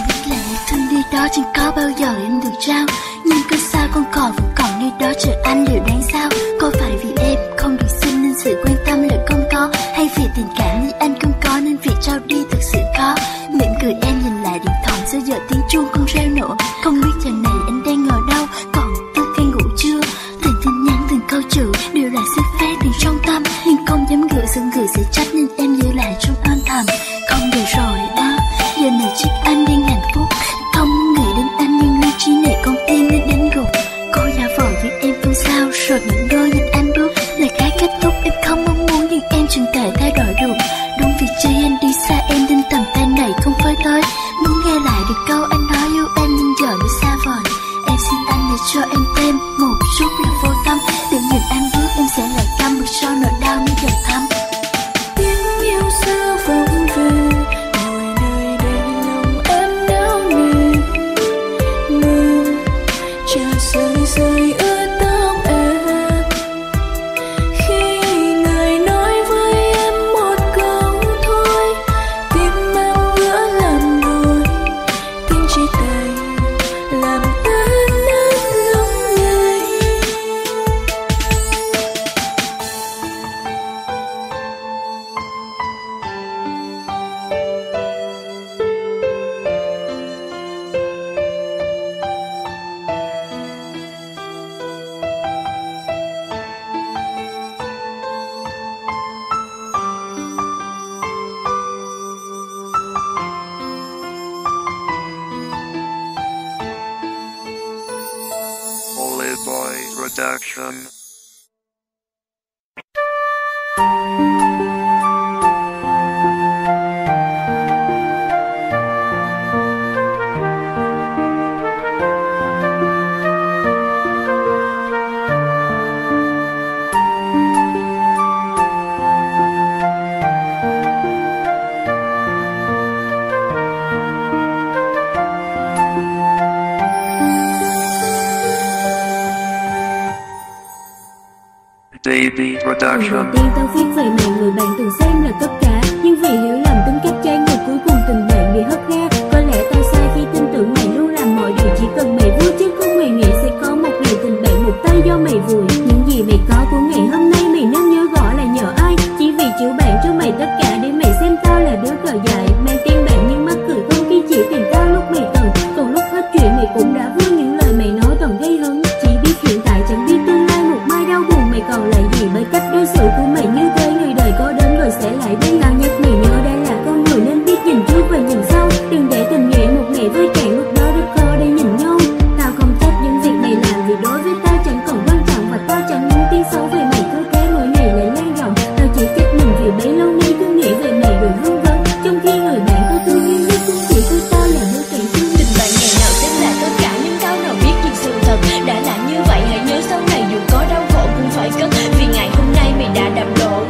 biết là thương đi đó chẳng có bao giờ em được trao, nhưng cứ sao con cò vẫn còn nơi đó chờ anh đều đáng sao. Có phải vì em không được xin nên sự quan tâm là không có, hay vì tình cảm như anh không có nên việc trao đi thực sự khó. Mỉm cười em nhìn lại điện thoại sau giờ tiếng chuông không reo nữa, không biết giờ này anh đang ở đâu, còn thức hay ngủ chưa. Từng tin nhắn từng câu chữ đều là sức phép từ trong tâm, nhưng không dám gửi sợ gửi sẽ trách nên em giữ lại trong âm thầm. Không được rồi đó, giờ này chắc anh đang hạnh phúc, không muốn nghĩ đến anh nhưng lý trí này con tim nên đánh gục. Cô giả vờ với em không sao rồi những đôi nhìn anh bước là cái kết thúc em không mong muốn, nhưng em chẳng thể thay đổi được. Đúng vì chơi anh đi xa em nên tầm tay này không phải tới, muốn nghe lại được câu anh nói yêu em nhưng giờ đã xa vời. Em xin anh để cho em thêm một chút là vô tâm, để nhìn anh bước em sẽ lại căm một cho nỗi đau mới dần thấm. Tiếng yêu sao vọng về, ngồi đời đầy lòng em náo nề. Mưa chưa rơi rơi ướt tóc em, khi người nói với em một câu thôi, tim em ngỡ làm đôi tiếng chia tay làm ta nát lòng này. Ole Boy Production. Baby Production. Người đen tao viết vậy mà người bạn từng xem là tất cả, nhưng vì hiểu lầm tính cách trái ngược cuối cùng tình bạn bị hất ra. Có lẽ tao sai khi tin tưởng mày luôn làm mọi điều chỉ cần mày vui, chứ không hề nghĩ sẽ có một ngày tình bạn một tay do mày vùi. Những gì mày có của ngày hôm nay mày nên nhớ rõ là nhờ ai, chỉ vì chữ bạn cho mày tất cả để mày xem tao là đứa cờ dại. Mang tên bạn nhưng mắt cười không khi chỉ tìm tao lúc mày cần, còn lúc hết chuyện mày cũng đã vui, những lời mày nói còn gây hấn. Chỉ biết hiện tại chẳng biết tương lai, một mai đau buồn mày còn lại gì bởi cách đối xử của mày như thế. Người đời có đến rồi sẽ lại đến, tao nhắc mày nhớ đã là con người nên biết nhìn trước và nhìn sau, đừng để tình nghĩa một ngày với cạn, lúc đó rất khó để nhìn nhau. Tao không thích những việc mày làm vì đối với tao chẳng còn quan trọng, và tao chẳng muốn tiếng xấu về mày cứ thế mỗi ngày lại lan rộng. Tao chỉ trách mình vì bấy lâu nay cứ nghĩ về mày rồi vương vấn, trong khi người bạn có thương yêu nhất cũng chỉ có tao là đứa cạn thương. Tình bạn ngày nào sẽ là tất cả, nhưng tao nào biết được sự thật đã là như vậy. Hãy nhớ sau này dù có đau khổ cũng phải cất, vì ngày hôm nay mày đã đạp lộn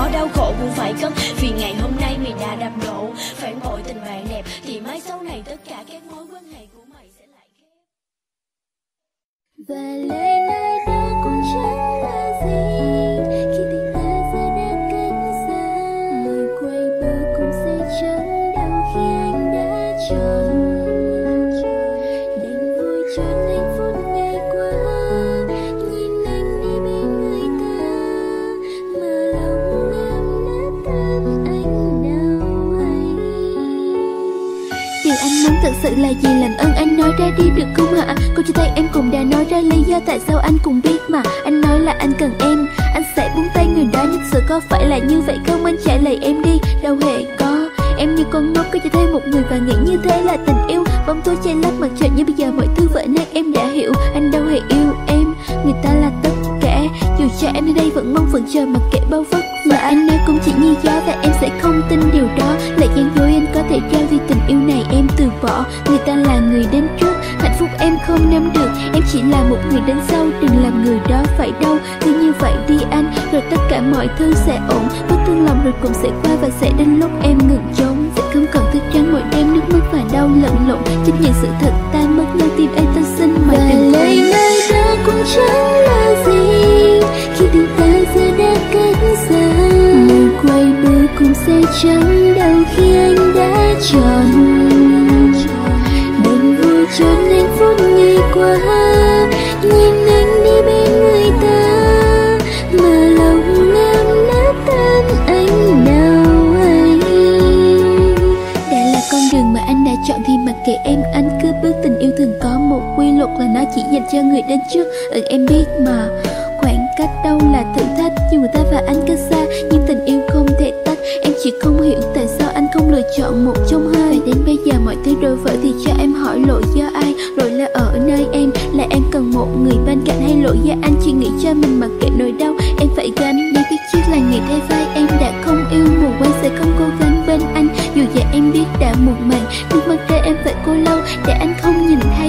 có đau khổ cũng phải cất, vì ngày hôm nay mày đã đạp đổ. Phản bội tình bạn đẹp thì mai sau này tất cả các mối quan hệ của mày sẽ lại khép. Và lấy nơi đó cũng chẳng là gì khi tình ta giờ đã cách xa. Lời quay bờ cũng sẽ chẳng đau khi anh đã chờ. Đành vui trọn hạnh phúc ngày qua, nhìn anh đi bên người ta mà lòng em nát tan anh nào hay. Điều anh muốn thật sự là gì, làm ơn anh nói ra đi được không hả? Câu chia tay em cũng đã nói ra lý do, tại sao anh cũng biết mà. Anh nói là anh cần em, anh sẽ buông tay người đó, nhưng sự có phải là như vậy không? Anh trả lời em đi, đâu hề có. Em như con ngốc cứ chỉ thấy một người và nghĩ như thế là tình yêu. Bóng tối che lấp mặt trời, như bây giờ mọi thứ vỡ nát em đã hiểu. Anh đâu hề yêu em, người ta là tất cả. Dù cho em đến đây vẫn mong vẫn chờ mặc kệ bao vất vả. Anh nói cũng chỉ như gió và em sẽ không tin điều đó. Lại gian dối anh có thể trao, vì tình yêu này em từ bỏ. Người ta là người đến trước, hạnh phúc em không nắm được. Em chỉ là một người đến sau, đừng làm người đó phải đau. Cứ như vậy đi anh, rồi tất cả mọi thứ sẽ ổn. Vết thương lòng rồi cũng sẽ qua, và sẽ đến lúc em ngừng trốn. Sẽ không còn thức trắng mỗi đêm nước mắt và đau lẫn lộn. Chấp nhận sự thật ta mất nhau, tim em ta xin mày đừng quên. Lời nói ra cũng chẳng là gì khi tình ta giờ đã cách xa. Lời quay bờ cũng sẽ chẳng đau khi anh đã chọn. Chọn hạnh phúc ngày qua, nhìn anh đi bên người ta mà lòng em nát tan anh nào hay. Đã là con đường mà anh đã chọn thì mặc kệ em, anh cứ bước. Tình yêu thường có một quy luật là nó chỉ dành cho người đến trước. Ừ em biết mà, khoảng cách đâu là thử thách, nhưng người ta và anh cách xa, nhưng tình yêu không thể tách. Em chỉ không hiểu tại sao anh không lựa chọn một trong hai. Và đến bây giờ mọi thứ đổ vỡ thì cho em hỏi lỗi do ai? Lỗi là ở nơi em, là em cần một người bên cạnh, hay lỗi do anh chỉ nghĩ cho mình mặc kệ nỗi đau em phải gánh? Nếu biết trước là người thay vai em đã không yêu, mùa quay sẽ không cố gắng bên anh. Dù vậy em biết đã muộn màng, nước mắt rơi em phải cô lâu để anh không nhìn thấy.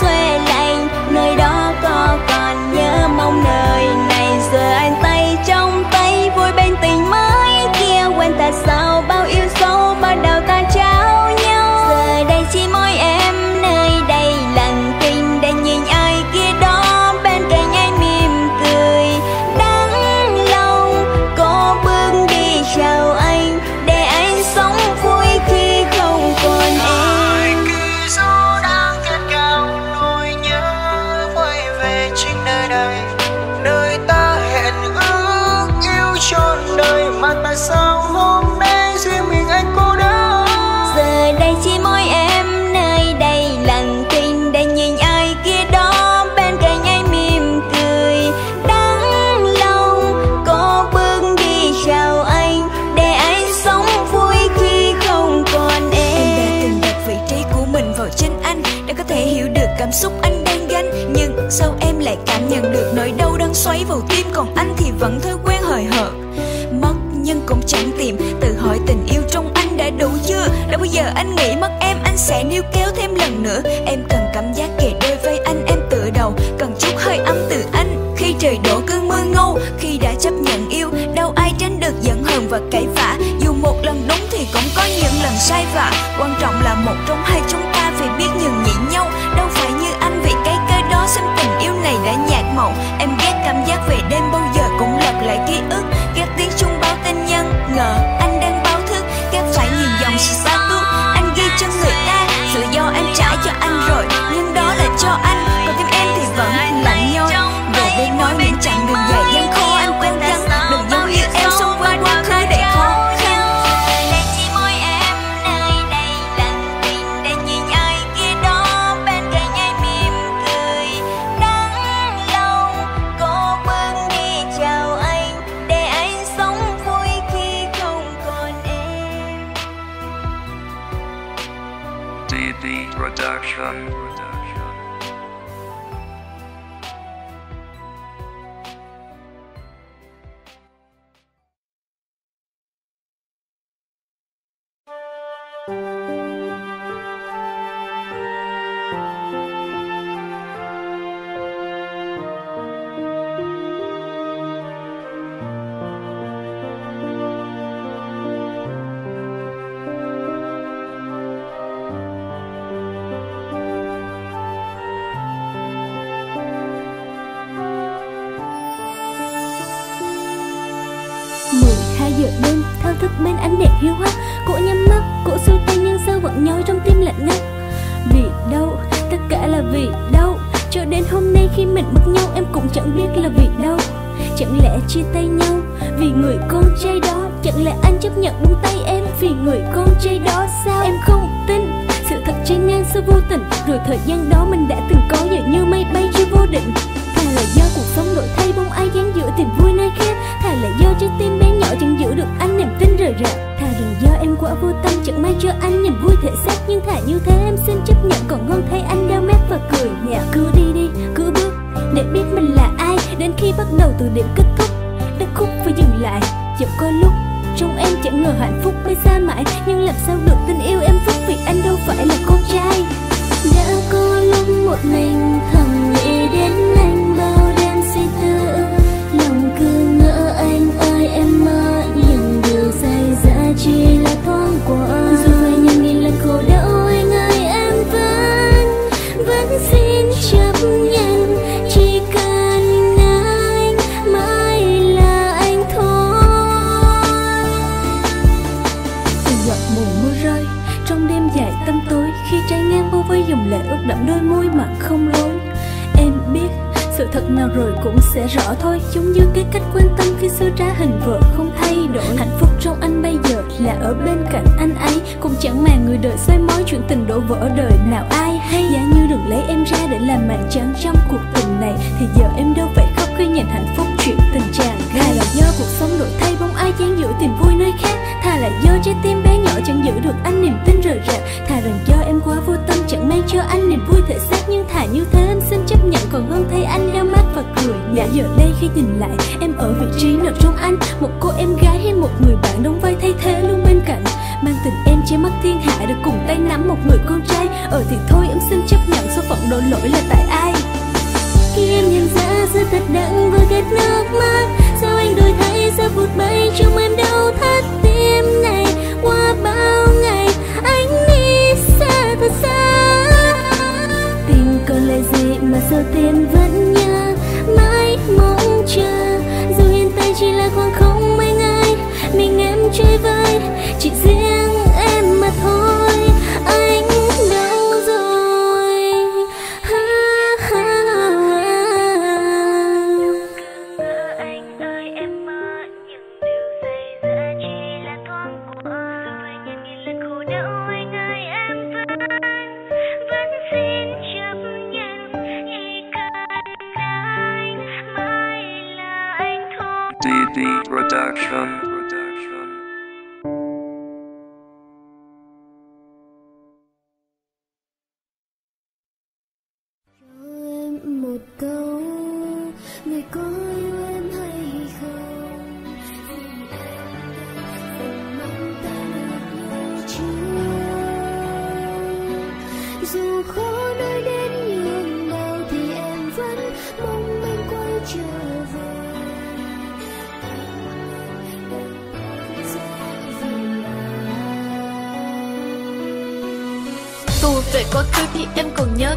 xoay lạnh. Nơi đó có còn nhớ mong nơi này, giờ anh tay trong tay vui bên tình mới kia. Quên tại sao bao yêu dấu ban đầu ta trao nhau, giờ đây chỉ mỗi em nơi đây lặng tình. Để nhìn ai kia đó bên cạnh anh mỉm cười đắng lòng, có bước đi chào anh để anh sống vui khi không còn em. Sao hôm nay riêng mình anh cô đơn, giờ đây chỉ mỗi em nơi đây lặng tình. Để nhìn ai kia đó bên cạnh anh mỉm cười đắng lòng, có bước đi chào anh để anh sống vui khi không còn em. Em đã từng đặt vị trí của mình vào chân anh, đã có thể hiểu được cảm xúc anh đang gánh. Nhưng sao em lại cảm nhận được nỗi đau đang xoáy vào tim, còn anh thì vẫn thói quen hời hợt. Nhưng cũng chẳng tìm, tự hỏi tình yêu trong anh đã đủ chưa. Đã bao giờ anh nghĩ mất em anh sẽ níu kéo thêm lần nữa. Em cần cảm giác kề đôi với anh em tựa đầu, cần chút hơi ấm từ anh khi trời đổ cơn mưa ngâu. Khi đã chấp nhận yêu, đâu ai tránh được giận hờn và cãi vã. Dù một lần đúng thì cũng có những lần sai vạ. Quan trọng là một trong hai chúng ta phải biết nhường nhịn nhau. Đâu phải như anh vì cái cớ đó xem tình yêu này đã nhạt màu. Em ghét cảm giác về đêm bao giờ cũng lặp lại ký ức, ghét tiếng chuông báo tin nhắn ngờ anh đang báo thức, ghét phải nhìn dòng sự xa tuốt anh ghi cho người ta. Sự do em trả cho anh rồi, nhưng đó là cho anh, còn tim em thì vẫn lạnh nhoi. Rồi đây nói miễn chặng đường dài gian khó. the production. Giờ đêm thao thức bên ánh đèn hiu hắt, cô nhắm mắt, cô suy tư nhưng sao vẫn nhói trong tim lạnh ngắt. Vì đâu, tất cả là vì đâu? Cho đến hôm nay khi mình bước nhau em cũng chẳng biết là vì đâu. Chẳng lẽ chia tay nhau vì người con trai đó? Chẳng lẽ anh chấp nhận buông tay em vì người con trai đó sao? Em không tin sự thật trên ngang sự vô tình. Rồi thời gian đó mình đã từng có giờ như mây bay chưa vô định. Thà là do cuộc sống đổi thay bông ai dáng giữa tình vui nơi khác. Thà là do trái tim bé nhỏ chẳng giữ được anh niềm tin rời rạc. Thà rằng do em quá vô tâm chẳng may cho anh niềm vui thể xác. Nhưng thà như thế em xin chấp nhận còn hơn thấy anh đau mép và cười nhạt. Cứ đi đi, cứ bước để biết mình là ai. Đến khi bắt đầu từ điểm kết thúc, đất khúc phải dừng lại. Chợt có lúc trong em chẳng ngờ hạnh phúc bay xa mãi. Nhưng làm sao được tình yêu em phúc vì anh đâu phải là con trai. Đã có lúc một mình thầm nghĩ đến anh. Chỉ là thoáng qua rồi nhưng nhìn lần khổ đau anh ơi, em vẫn vẫn xin chấp nhận. Chỉ cần anh mãi là anh thôi. Từng giọt mùa mưa rơi trong đêm dài tăm tối, khi trái ngang vô vây dòng lệ ướt đẫm đôi môi mà không lối. Em biết sự thật nào rồi cũng sẽ rõ thôi. Giống như cái cách quan tâm khi xưa ra hình vợ không thay đổi. Hạnh phúc trong anh bây giờ là ở bên cạnh anh ấy. Cũng chẳng màng người đời xoay mói chuyện tình đổ vỡ đời nào ai hay. Giá như đừng lấy em ra để làm màn trắng trong cuộc tình này, thì giờ em đâu phải khóc khi nhìn hạnh phúc chuyện tình chàng gái. Thà là do cuộc sống đổi thay bóng ai dáng giữa tìm vui nơi khác. Thà là do trái tim bé nhỏ chẳng giữ được anh niềm tin rời rạc. Thà rằng do em quá vô tâm chẳng may cho anh niềm vui thể xác. Nhưng thà như thế em xin chấp nhận còn hơn thấy anh đau mắt và cười nhạt. Giờ đây khi nhìn lại em ở vị trí nào trong anh? Một cô em gái hay một người bạn đóng vai thay thế luôn bên cạnh, mang tình em che mắt thiên hạ được cùng tay nắm một người con trai. Ờ thì thôi em xin chấp nhận số phận đổ lỗi là tại ai. Khi em nhận ra sự thật đắng vừa ghét nước mắt, sao anh đổi thay ra vụt bay trong em đau thắt tim này. Qua bao ngày anh đi xa thật xa, tình cờ lại gì mà sao tim vẫn nhớ mãi mong chờ. Dù hiện tại chỉ là khoảng không anh ơi, mình em chơi vơi chỉ riêng em mà thôi. Anh đau rồi ha, ha, ha, ha. Giữa anh ơi em mơ những điều xảy ra chỉ là thoáng qua. Rồi nhìn nhìn lần khổ đau anh ơi, em vẫn vẫn xin chấp nhận. Chỉ cần anh mãi là anh thôi. đê đê Production. Vậy có tôi thì em còn nhớ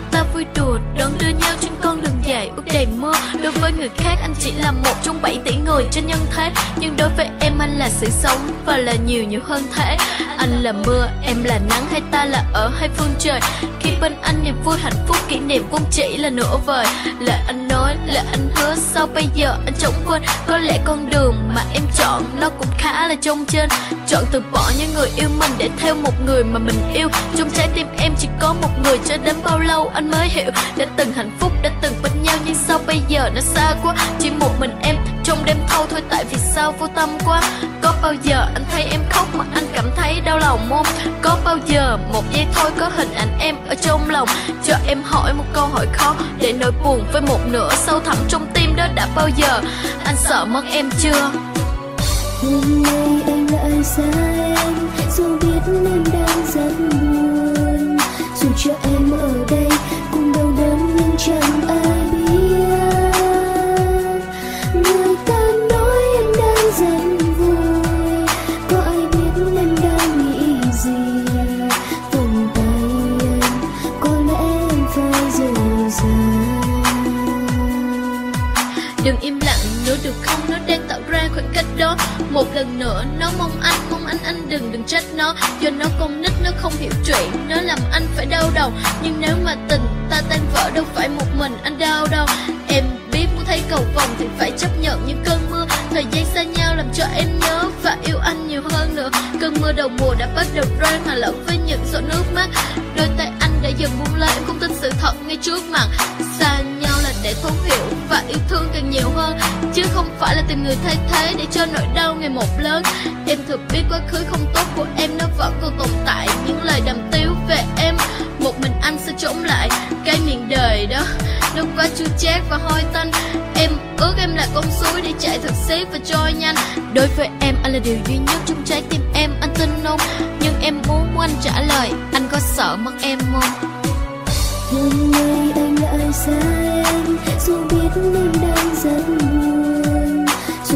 ta vui đùa đón đưa nhau trên con đường dài ướt đầy mưa. Đối với người khác anh chỉ là một trong bảy tỷ người trên nhân thế, nhưng đối với em anh là sự sống và là nhiều nhiều hơn thế. Anh là mưa, em là nắng, hay ta là ở hai phương trời. Khi bên anh niềm vui hạnh phúc kỷ niệm cũng chỉ là nửa vời. Lời anh nói, lời anh hứa sao bây giờ anh chẳng quên. Có lẽ con đường mà em chọn nó cũng khá là trông trên. Chọn từ bỏ những người yêu mình để theo một người mà mình yêu. Trong trái tim em chỉ có một người, cho đến bao lâu anh mới hiểu. Đã từng hạnh phúc, đã từng bên nhau, nhưng sao bây giờ nó xa quá. Chỉ một mình em trong đêm thâu thôi, tại vì sao vô tâm quá. Có bao giờ anh thấy em khóc mà anh cảm thấy đau lòng không? Có bao giờ giờ một giây thôi có hình ảnh em ở trong lòng, cho em hỏi một câu hỏi khó để nỗi buồn với một nửa sâu thẳm trong tim đó đã bao giờ anh sợ mất em chưa? Hôm nay anh lại xa em, dù biết em đang rất buồn, dù cho em ở đây cũng đau đớn nhưng chẳng ai biết. Người ta nói em đang rất vui, có ai biết em đang nghĩ gì? Vòng tay em có lẽ em phải rời xa. Đừng im lặng nữa được không, nó đang tạo ra khoảng cách đó. Một lần nữa nó mong anh, mong anh anh đừng đừng trách nó, do nó con nít, nó không hiểu chuyện, nó làm anh phải đau đầu. Nhưng nếu mà tình ta tan vỡ đâu phải một mình anh đau đâu. Em biết muốn thấy cầu vồng thì phải chấp nhận những cơn mưa. Thời gian xa nhau làm cho em nhớ và yêu anh nhiều hơn nữa. Cơn mưa đầu mùa đã bắt đầu rơi mà lẫn với những giọt nước mắt. Đôi tay anh đã dần buông lơi, em không tin sự thật ngay trước mặt. Xa nhau là để thấu hiểu và yêu thương càng nhiều hơn, chứ không phải là tìm người thay thế để cho nỗi đau ngày một lớn. Em thực biết quá khứ không tốt của em nó vẫn còn tồn tại, những lời đàm tiếu về em một mình anh sẽ chống lại. Cái miền đời đó nó quá chua chát và hôi tanh. Em ước em là con suối để chạy thật xếp và trôi nhanh. Đối với em, anh là điều duy nhất trong trái tim em, anh tin không? Nhưng em muốn anh trả lời, anh có sợ mất em không? Hôm nay anh lại xa em, dù biết em đang rất buồn, dù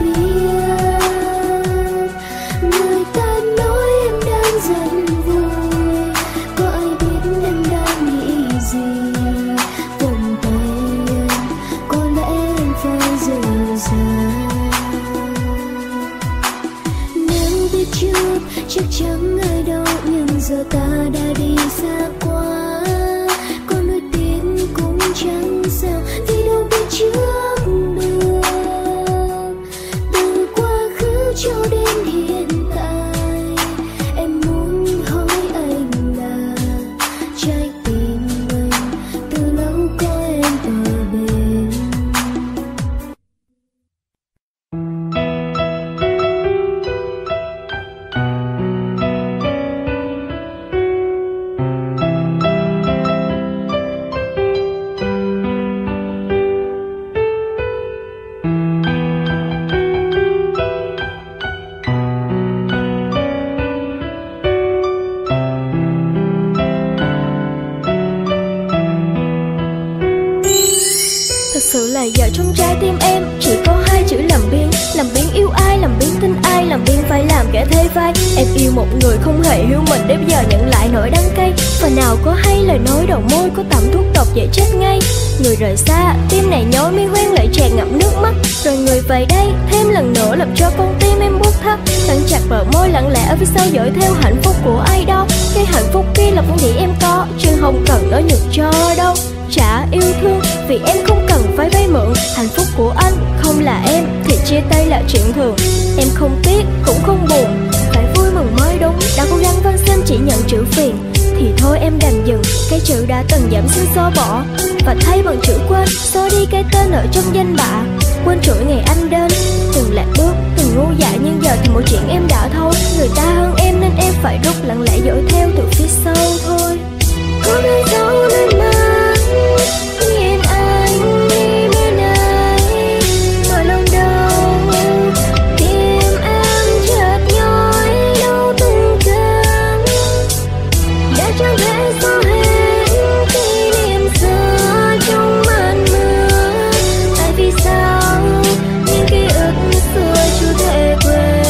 biết. Người ta nói em đang rất vui, có ai biết em đang nghĩ gì? Vòng tay em có lẽ em phải rời xa. Nếu biết trước chắc chắn ai đâu, nhưng giờ ta đã đi xa quá, có nỗi tiếc cũng chẳng sao vì đâu biết trước được. Từ quá khứ cho đến hiện tại, em muốn hỏi anh là trái tim anh từ lâu có em ở bên. Giờ trong trái tim em chỉ có hai chữ làm biếng. Làm biếng yêu ai, làm biếng tin ai, làm biếng phải làm kẻ thế vai. Em yêu một người không hề hiểu mình, đến giờ nhận lại nỗi đắng cay. Và nào có hay lời nói đầu môi, có tạm thuốc độc dễ chết ngay. Người rời xa, tim này nhói mi hoen lại tràn ngập nước mắt. Rồi người về đây, thêm lần nữa làm cho con tim em buốt thắt. Cắn chặt bờ môi lặng lẽ ở phía sau dõi theo hạnh phúc của ai đó. Cái hạnh phúc kia là vốn dĩ em có, chứ không cần nói nhược cho đâu. Trả yêu thương vì em không cần phải vay mượn. Hạnh phúc của anh không là em thì chia tay là chuyện thường. Em không tiếc cũng không buồn, phải vui mừng mới đúng. Đã cố gắng van xin chỉ nhận chữ phiền, thì thôi em đành dừng. Cái chữ đã từng giảm xuống xóa bỏ, và thay bằng chữ quên. Xóa đi cái tên ở trong danh bạ, quên chuỗi ngày anh đến. Từng lạc bước, từng ngu dại, nhưng giờ thì mọi chuyện em đã thấu. Người ta hơn em nên em phải rút lặng lẽ dõi theo từ phía sau thôi. Có nơi đâu nên mà nhìn anh đi bên ấy, mà lòng đau tim em chợt nhói đau từng cơn. Đã chẳng thể xóa hết kỷ niệm xưa trong màn mưa. Tại vì sao những ký ức xưa chưa thể quên?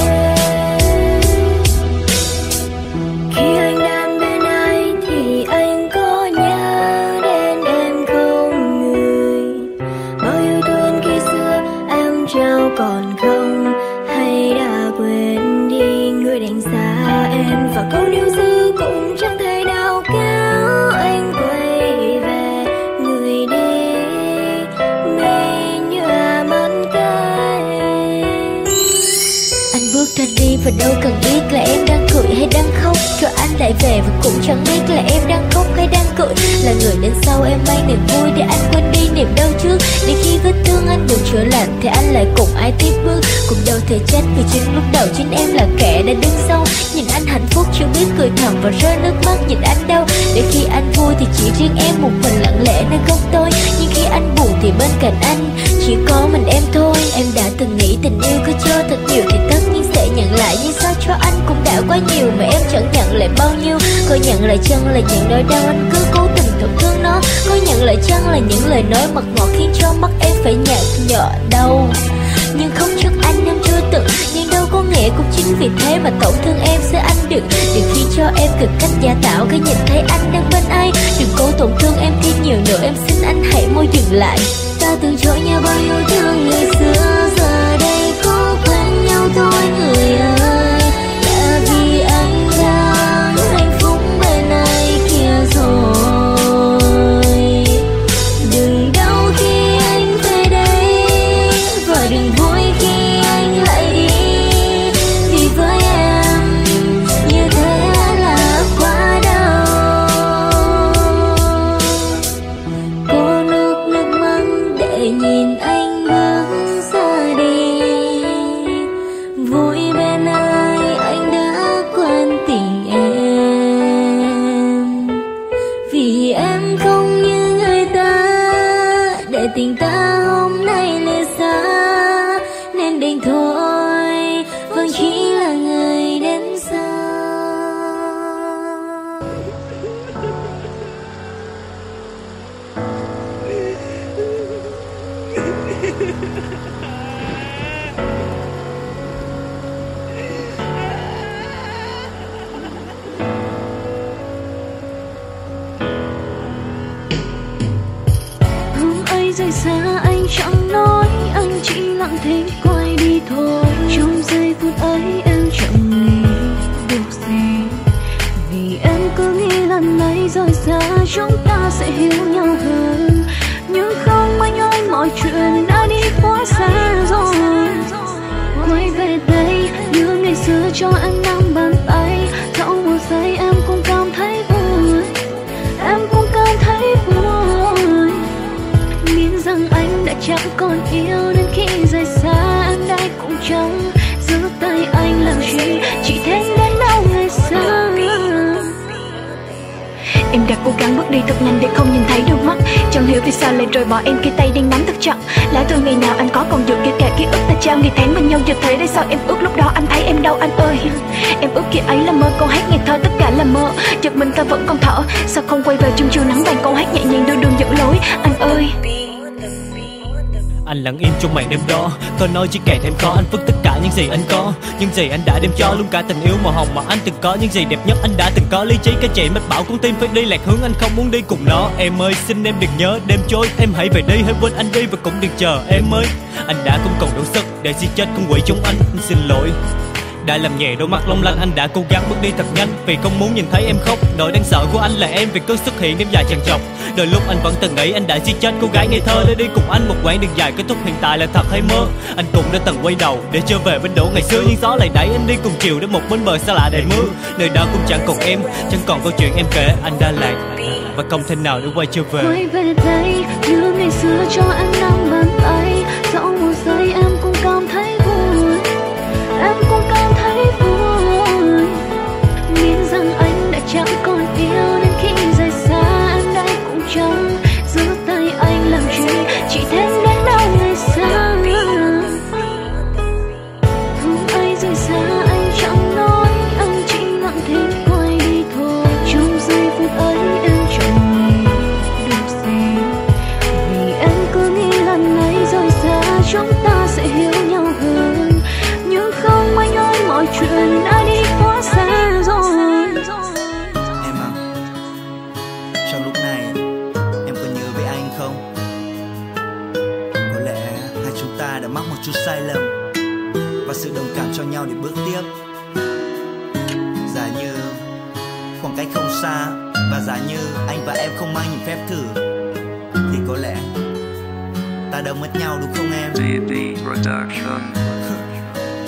Khi anh đang bên ai thì anh có nhớ đến em không người? Bao yêu thương khi xưa em trao còn không, hay đã quên đi người đánh giá em? Và câu điều dư cũng chẳng thể nào kéo anh quay về người đi mình như mắt cây. Anh bước ra đi và đâu cần biết là em đang cười hay đang khóc. Cho anh lại về và cũng chẳng biết là em đang khóc hay đang cười. Là người đến sau em mang niềm vui để anh quên đi niềm đau trước. Để khi vết thương anh được chữa lành thì anh lại cùng ai tiếp bước. Cùng đau thể trách vì chuyện lúc đầu chính em là kẻ đã đứng sau. Nhìn anh hạnh phúc chưa biết cười thầm và rơi nước mắt, nhìn anh đau để khi anh vui thì chỉ riêng em một mình lặng lẽ nơi góc tôi. Nhưng khi anh buồn thì bên cạnh anh chỉ có mình em thôi. Em đã từng nghĩ tình yêu cứ cho thật nhiều thì tất nhiên sẽ nhận lại, nhưng sao cho anh cũng đã quá nhiều mà em chẳng nhận lại bao nhiêu. Có nhận lại chăng là những nỗi đau anh cứ cố tình tổn thương nó, có nhận lại chăng là những lời nói mật ngọt khiến cho mắt em phải nhạt nhòa đau. Nhưng không trước anh em chưa từng, nhưng đâu có nghĩa cũng chính vì thế mà tổn thương em sẽ anh đừng. Đừng khi cho em cực cách giả tạo cái nhìn thấy anh đang bên ai, đừng cố tổn thương em thêm nhiều nữa, em xin anh hãy môi dừng lại. Ta từng trôi nhau bao yêu thương ngày xưa, giờ đây có quen nhau thôi người ơi. Đã vì anh đang hạnh phúc bên ai kia rồi, đừng đau khi anh về đây và đừng vui khi anh lại đi, vì với em như thế là quá đau. Cô nước nước mắt để nhìn anh bước ra đi, vui bên ai anh đã quên tình em, vì em không như người ta để tình ta hôm nay lìa xa nên đành thôi vẫn chỉ là người đến xa. Hôm ấy rời xa anh chẳng nói, anh chỉ lặng thế quay đi thôi. Trong giây phút ấy em chẳng nghĩ được gì, vì em cứ nghĩ lần này rời xa chúng ta sẽ hiểu nhau hơn. Nhưng không anh ơi, mọi chuyện đã đi quá xa rồi. Quay về đây như ngày xưa cho anh nắm bàn tay, dẫu một giây em cũng cảm thấy vui, em cũng cảm thấy vui. Nghĩ rằng anh đã chẳng còn yêu, đến khi rời xa em đây cũng chẳng giữ tay anh làm gì, chỉ thêm đến đau ngày xưa. Em đã cố gắng bước đi thật nhanh để không nhìn thấy đôi mắt, chẳng hiểu vì sao lại rời bỏ em khi tay đang nắm thật chặt. Lẽ từ ngày nào anh có còn được kia kẻ ký ức ta trao ngày tháng bên nhau, giờ thấy đây sao em ước lúc đó anh thấy em đau anh ơi. Em ước khi ấy là mơ câu hát ngày thơ tất cả là mơ, chợt mình ta vẫn còn thở. Sao không quay về trong chiều nắng vàng câu hát nhẹ nhàng đưa đường dẫn lối anh ơi. Anh lặng im trong màn đêm đó, câu nói chỉ kể thêm khó anh vứt tất cả những gì anh có, những gì anh đã đem cho, luôn cả tình yêu màu hồng mà anh từng có, những gì đẹp nhất anh đã từng có. Lý trí cái chị mách bảo con tim phải đi lạc hướng, anh không muốn đi cùng nó. Em ơi xin em đừng nhớ đêm trôi, em hãy về đi, hãy quên anh đi và cũng đừng chờ em ơi. Anh đã không còn đủ sức để giết chết con quỷ trong anh, anh xin lỗi đã làm nhẹ đôi mắt long lanh. Anh đã cố gắng bước đi thật nhanh vì không muốn nhìn thấy em khóc. Nỗi đáng sợ của anh là em vì cứ xuất hiện đêm dài chằn chọc. Đôi lúc anh vẫn từng nghĩ anh đã giết chết cô gái ngây thơ để đi cùng anh một quãng đường dài, kết thúc hiện tại là thật hay mơ. Anh cũng đã từng quay đầu để trở về bên đỗ ngày xưa, nhưng gió lại đẩy em đi cùng chiều đến một bến bờ xa lạ đầy mưa. Nơi đó cũng chẳng còn em, chẳng còn câu chuyện em kể, anh đã lạc và không thể nào để quay trở về. Quay về đây như ngày xưa cho anh nắm bàn tay, dẫu một giây em cũng cảm thấy vui, em cũng cảm thấy vui. Nghĩ rằng anh đã chẳng còn yêu, đến khi rời xa em đây cũng chẳng giữ tay anh làm gì, chỉ thêm đến đau ngày xưa. Hôm ấy rời xa anh chẳng nói, anh chỉ lặng thinh quay đi thôi. Trong giây phút ấy em chẳng nghĩ được gì, vì em cứ nghĩ lần này rời xa chúng ta sẽ hiểu nhau hơn. Mọi chuyện đã đi quá xa rồi. Em à, trong lúc này em có nhớ về anh không? Có lẽ hai chúng ta đã mắc một chút sai lầm và sự đồng cảm cho nhau để bước tiếp. Giả như khoảng cách không xa và giả như anh và em không ai nhìn phép thử thì có lẽ ta đã mất nhau đúng không em?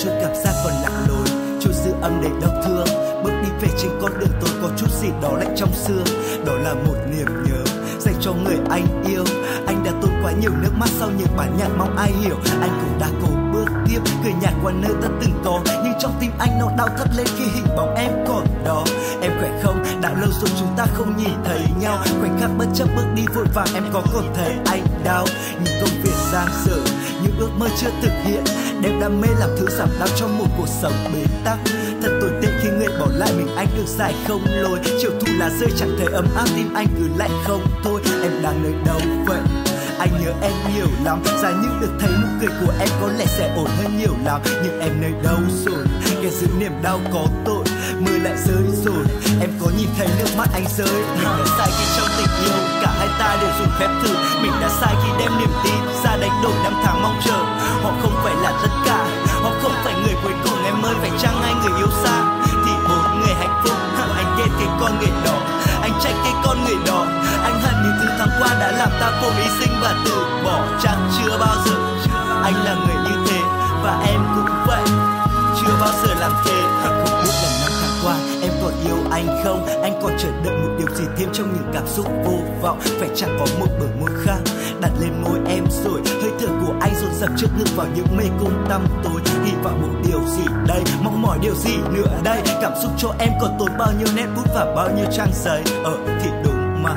Chút cảm giác còn lạc lối, chút dư âm đầy đau thương. Bước đi về trên con đường tôi có chút gì đó lạnh trong xương, đó là một niềm nhớ dành cho người anh yêu. Anh đã tuôn quá nhiều nước mắt sau những bản nhạc mong ai hiểu. Anh cũng đã cố bước tiếp, cười nhạt qua nơi ta từng có, nhưng trong tim anh nó đau thắt lên khi hình bóng em còn đó. Em khỏe không? Đã lâu rồi chúng ta không nhìn thấy nhau. Khoảnh khắc bất chấp bước đi vội vàng, em có còn thấy anh đau. Những công việc giang dở, những ước mơ chưa thực hiện, đem đam mê làm thứ giảm đau trong một cuộc sống bế tắc. Thật tồi tệ khi người bỏ lại mình, anh được giải không lối. Chiều thu lá rơi chẳng thấy ấm áp, tim anh cứ lạnh không thôi. Em đang nơi đâu vậy? Anh nhớ em nhiều lắm, giá như được thấy nụ cười của em có lẽ sẽ ổn hơn nhiều lắm. Nhưng em nơi đâu rồi? Kẻ giữ niềm đau có tội, mưa lại rơi rồi. Em có nhìn thấy nước mắt anh rơi? Mình đã sai khi trong tình yêu cả hai ta đều dùng phép thử. Mình đã sai khi đem niềm tin ra đánh đổi năm tháng mong chờ. Họ không phải là tất cả, họ không phải người cuối cùng. Em ơi, phải chăng anh người yêu xa thì một người hạnh phúc? Anh ghét cái con người đó, anh trách cái con người đó. Anh hận những thứ tháng qua đã làm ta vô ý sinh và từ bỏ. Chắc chưa bao giờ anh là người như thế, và em cũng vậy, chưa bao giờ làm thế. Không biết là năm tháng qua em còn yêu anh không? Anh còn chờ đợi một điều gì thêm trong những cảm xúc vô vọng? Phải chẳng có một bờ môi khác đặt lên môi em rồi? Hơi thở của anh dồn dập trước ngực vào những mê cung tăm tối. Hy vọng một điều gì đây, mong mỏi điều gì nữa đây? Cảm xúc cho em còn tốn bao nhiêu nét bút và bao nhiêu trang giấy? Ờ thì đúng mà,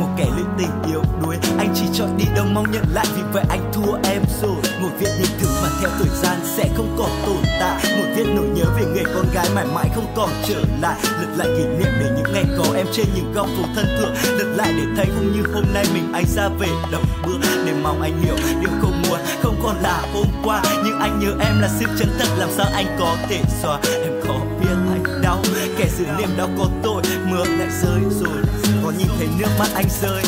một kẻ luyến tình yếu đuối, anh chỉ chọn đi đâu mong nhận lại, vì vậy anh thua em rồi. Ngồi viết những thứ mà theo thời gian sẽ không còn tồn tại, ngồi viết nỗi nhớ về người con gái mãi mãi không còn trở lại. Lật lại kỷ niệm để những ngày có em trên những góc phố thân thượng, lật lại để thấy không như hôm nay mình anh ra về động bước, để mong anh hiểu điều không muốn không còn là hôm qua. Nhưng anh nhớ em là sự chân thật, làm sao anh có thể xóa? Em có biết anh đau, kẻ giữ niềm đau có tội, mưa lại rơi rồi. Có nhìn thấy nước mắt anh rơi?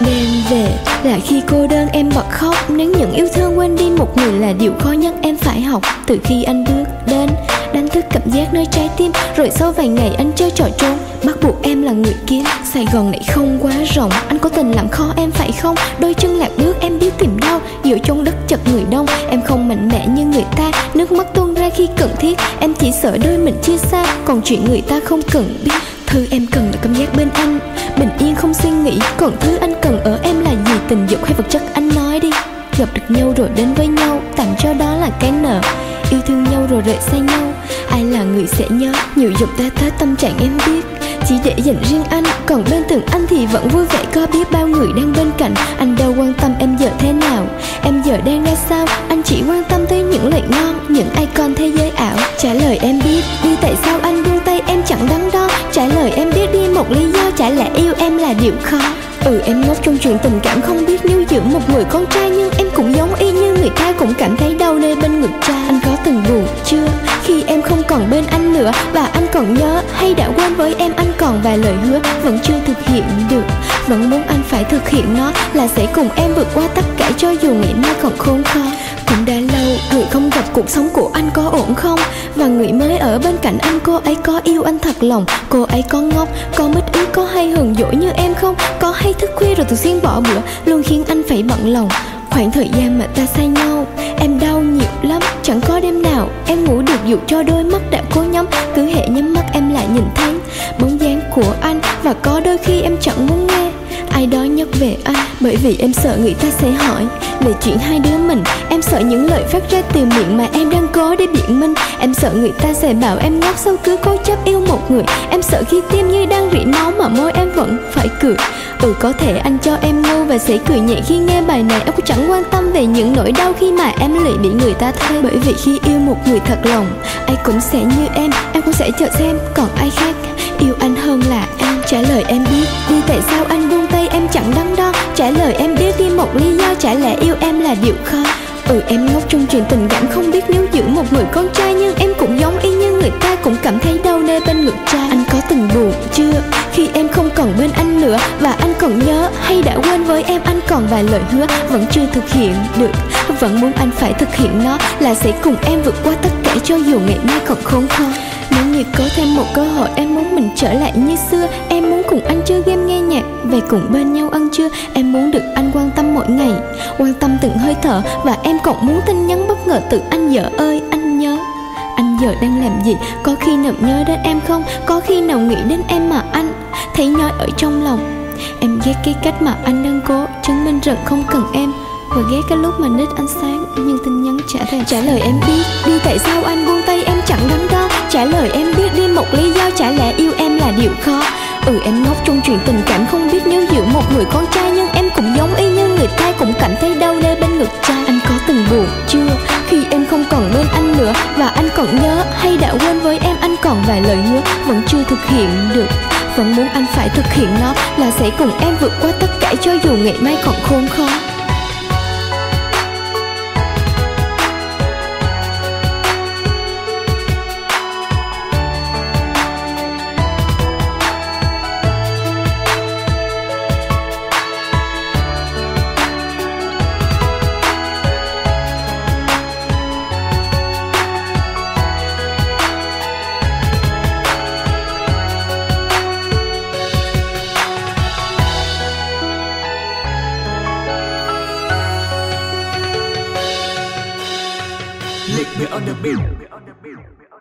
Đêm về là khi cô đơn em bật khóc, nếu những yêu thương quên đi một người là điều khó nhất em phải học. Từ khi anh bước đến, đánh thức cảm giác nơi trái tim, rồi sau vài ngày anh chơi trò trốn, bắt buộc em là người kia. Sài Gòn này không quá rộng, anh có tình làm khó em phải không? Đôi chân lạc bước em biết tìm đâu, dựa trong đất chật người đông. Em không mạnh mẽ như người ta, nước mắt tuôn ra khi cần thiết. Em chỉ sợ đôi mình chia xa, còn chuyện người ta không cần biết. Thứ em cần là cảm giác bên anh, bình yên không suy nghĩ. Còn thứ anh cần ở em là gì, tình dục hay vật chất? Anh nói đi. Gặp được nhau rồi đến với nhau, tặng cho đó là cái nợ. Yêu thương nhau rồi rời xa nhau, ai là người sẽ nhớ? Nhiều dục ta tới tâm trạng em biết, chỉ để dành riêng anh. Còn bên từng anh thì vẫn vui vẻ, có biết bao người đang bên cạnh. Anh đâu quan tâm em giờ thế nào, em giờ đang ra sao. Anh chỉ quan tâm tới những lời ngon, những icon thế giới ảo. Trả lời em biết đi, tại sao anh buông tay em chẳng đắn đo. Trả lời em biết đi một lý do, chả lẽ yêu em là điều khó. Ừ em ngốc trong chuyện tình cảm, không biết níu giữ dựng một người con trai nhưng em cũng giống y như người ta, cũng cảm thấy đau nơi bên ngực cha. Anh có từng buồn chưa khi em không còn bên anh nữa, và anh còn nhớ hay đã quên với em? Anh còn vài lời hứa vẫn chưa thực hiện được, vẫn muốn anh phải thực hiện nó là sẽ cùng em vượt qua tất cả, cho dù ngày mai còn khốn khó. Cũng đã lâu người không gặp, cuộc sống của anh có ổn không? Và người mới ở bên cạnh anh, cô ấy có yêu anh thật lòng? Cô ấy có ngốc, có mít ý, có hay hờn dỗi như em không? Có hay thức khuya rồi thường xuyên bỏ bữa, luôn khiến anh phải bận lòng? Khoảng thời gian mà ta xa nhau em đau nhiều lắm, chẳng có đêm nào em ngủ được, dù cho đôi mắt đã cố nhắm, cứ hễ nhắm mắt em lại nhìn thấy bóng dáng của anh. Và có đôi khi em chẳng muốn nghe ai đó nhắc về anh, bởi vì em sợ người ta sẽ hỏi về chuyện hai đứa mình. Em sợ những lời phát ra từ miệng mà em đang cố để biện minh. Em sợ người ta sẽ bảo em ngốc sao cứ cố chấp yêu một người. Em sợ khi tim như đang rỉ máu mà môi em vẫn phải cười. Ừ, có thể anh cho em ngu và sẽ cười nhẹ khi nghe bài này. Em cũng chẳng quan tâm về những nỗi đau khi mà em lại bị người ta thay, bởi vì khi yêu một người thật lòng, ai cũng sẽ như em, em cũng sẽ chờ xem còn ai khác yêu anh hơn là em. Trả lời em biết đi, tại sao anh buông tay em chẳng đắn đo? Trả lời em biết đi một lý do, chả lẽ yêu em là điều khó? Ừ, em ngốc trong chuyện tình cảm, không biết níu giữ một người con trai, nhưng em cũng giống y như người ta, cũng cảm thấy đau nơi bên ngực cha. Anh có từng buồn chưa khi em không còn bên anh nữa, và anh còn nhớ hay đã quên với em? Anh còn vài lời hứa vẫn chưa thực hiện được, vẫn muốn anh phải thực hiện nó là sẽ cùng em vượt qua tất cả, cho dù ngày mai còn khốn khó. Nếu như có thêm một cơ hội, em muốn mình trở lại như xưa. Em muốn cùng anh chơi game, nghe nhạc, về cùng bên nhau ăn trưa. Em muốn được anh quan tâm mỗi ngày, quan tâm từng hơi thở. Và em còn muốn tin nhắn bất ngờ từ anh: vợ ơi anh nhớ, anh giờ đang làm gì? Có khi nào nhớ đến em không? Có khi nào nghĩ đến em mà anh thấy nhói ở trong lòng? Em ghét cái cách mà anh đang cố chứng minh rằng không cần em, và ghét cái lúc mà nít anh sáng nhưng tin nhắn trả về. Trả lời em biết đi, tại sao anh buông tay em chẳng đắn đo? Trả lời em biết đi một lý do, chả lẽ yêu em là điều khó? Ừ, em ngốc trong chuyện tình cảm, không biết níu giữ một người con trai, nhưng em cũng giống y như người ta, cũng cảm thấy đau nơi bên ngực cha. Anh có từng buồn chưa khi em không còn bên anh nữa, và anh còn nhớ hay đã quên với em? Anh còn vài lời hứa vẫn chưa thực hiện được, vẫn muốn anh phải thực hiện nó là sẽ cùng em vượt qua tất cả, cho dù ngày mai còn khốn khó.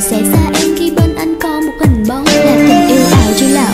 Sẽ xa em khi bên anh có một hình bóng. Là tình yêu ảo chỉ là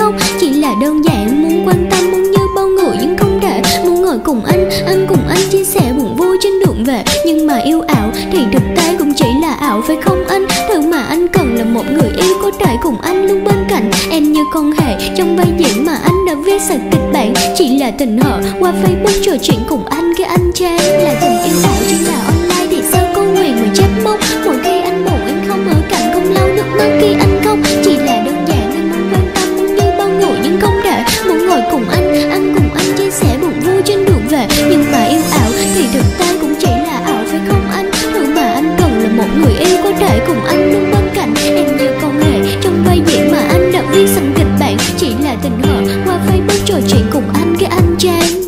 không? Chỉ là đơn giản muốn quan tâm, muốn như bao người nhưng không thể. Muốn ngồi cùng anh, ăn cùng anh, chia sẻ buồn vui trên đường về. Nhưng mà yêu ảo thì thực tế cũng chỉ là ảo, phải không anh? Thứ mà anh cần là một người yêu có thể cùng anh luôn bên cạnh. Em như con hề trong vai diễn mà anh đã viết sạch kịch bản. Chỉ là tình hờ qua Facebook trò chuyện cùng anh khi anh chán. Là tình yêu ảo chỉ là online thì sao có quyền mà chép mốc. Mỗi khi anh buồn em không ở cạnh, không lau nước mắt khi anh khóc. Chỉ là đơn giản em muốn quan tâm, muốn như bao người nhưng không thể. Muốn ngồi cùng anh, ăn cùng anh, chia sẻ buồn vui trên đường về. Nhưng mà yêu ảo thì thực tế cũng chỉ là ảo, phải không anh? Thứ mà anh cần là một người yêu có thể cùng anh luôn bên cạnh. Em như con hề trong vai diễn mà anh đã viết sẵn kịch bản. Chỉ là tình cờ qua Facebook trò chuyện cùng anh cái anh chán.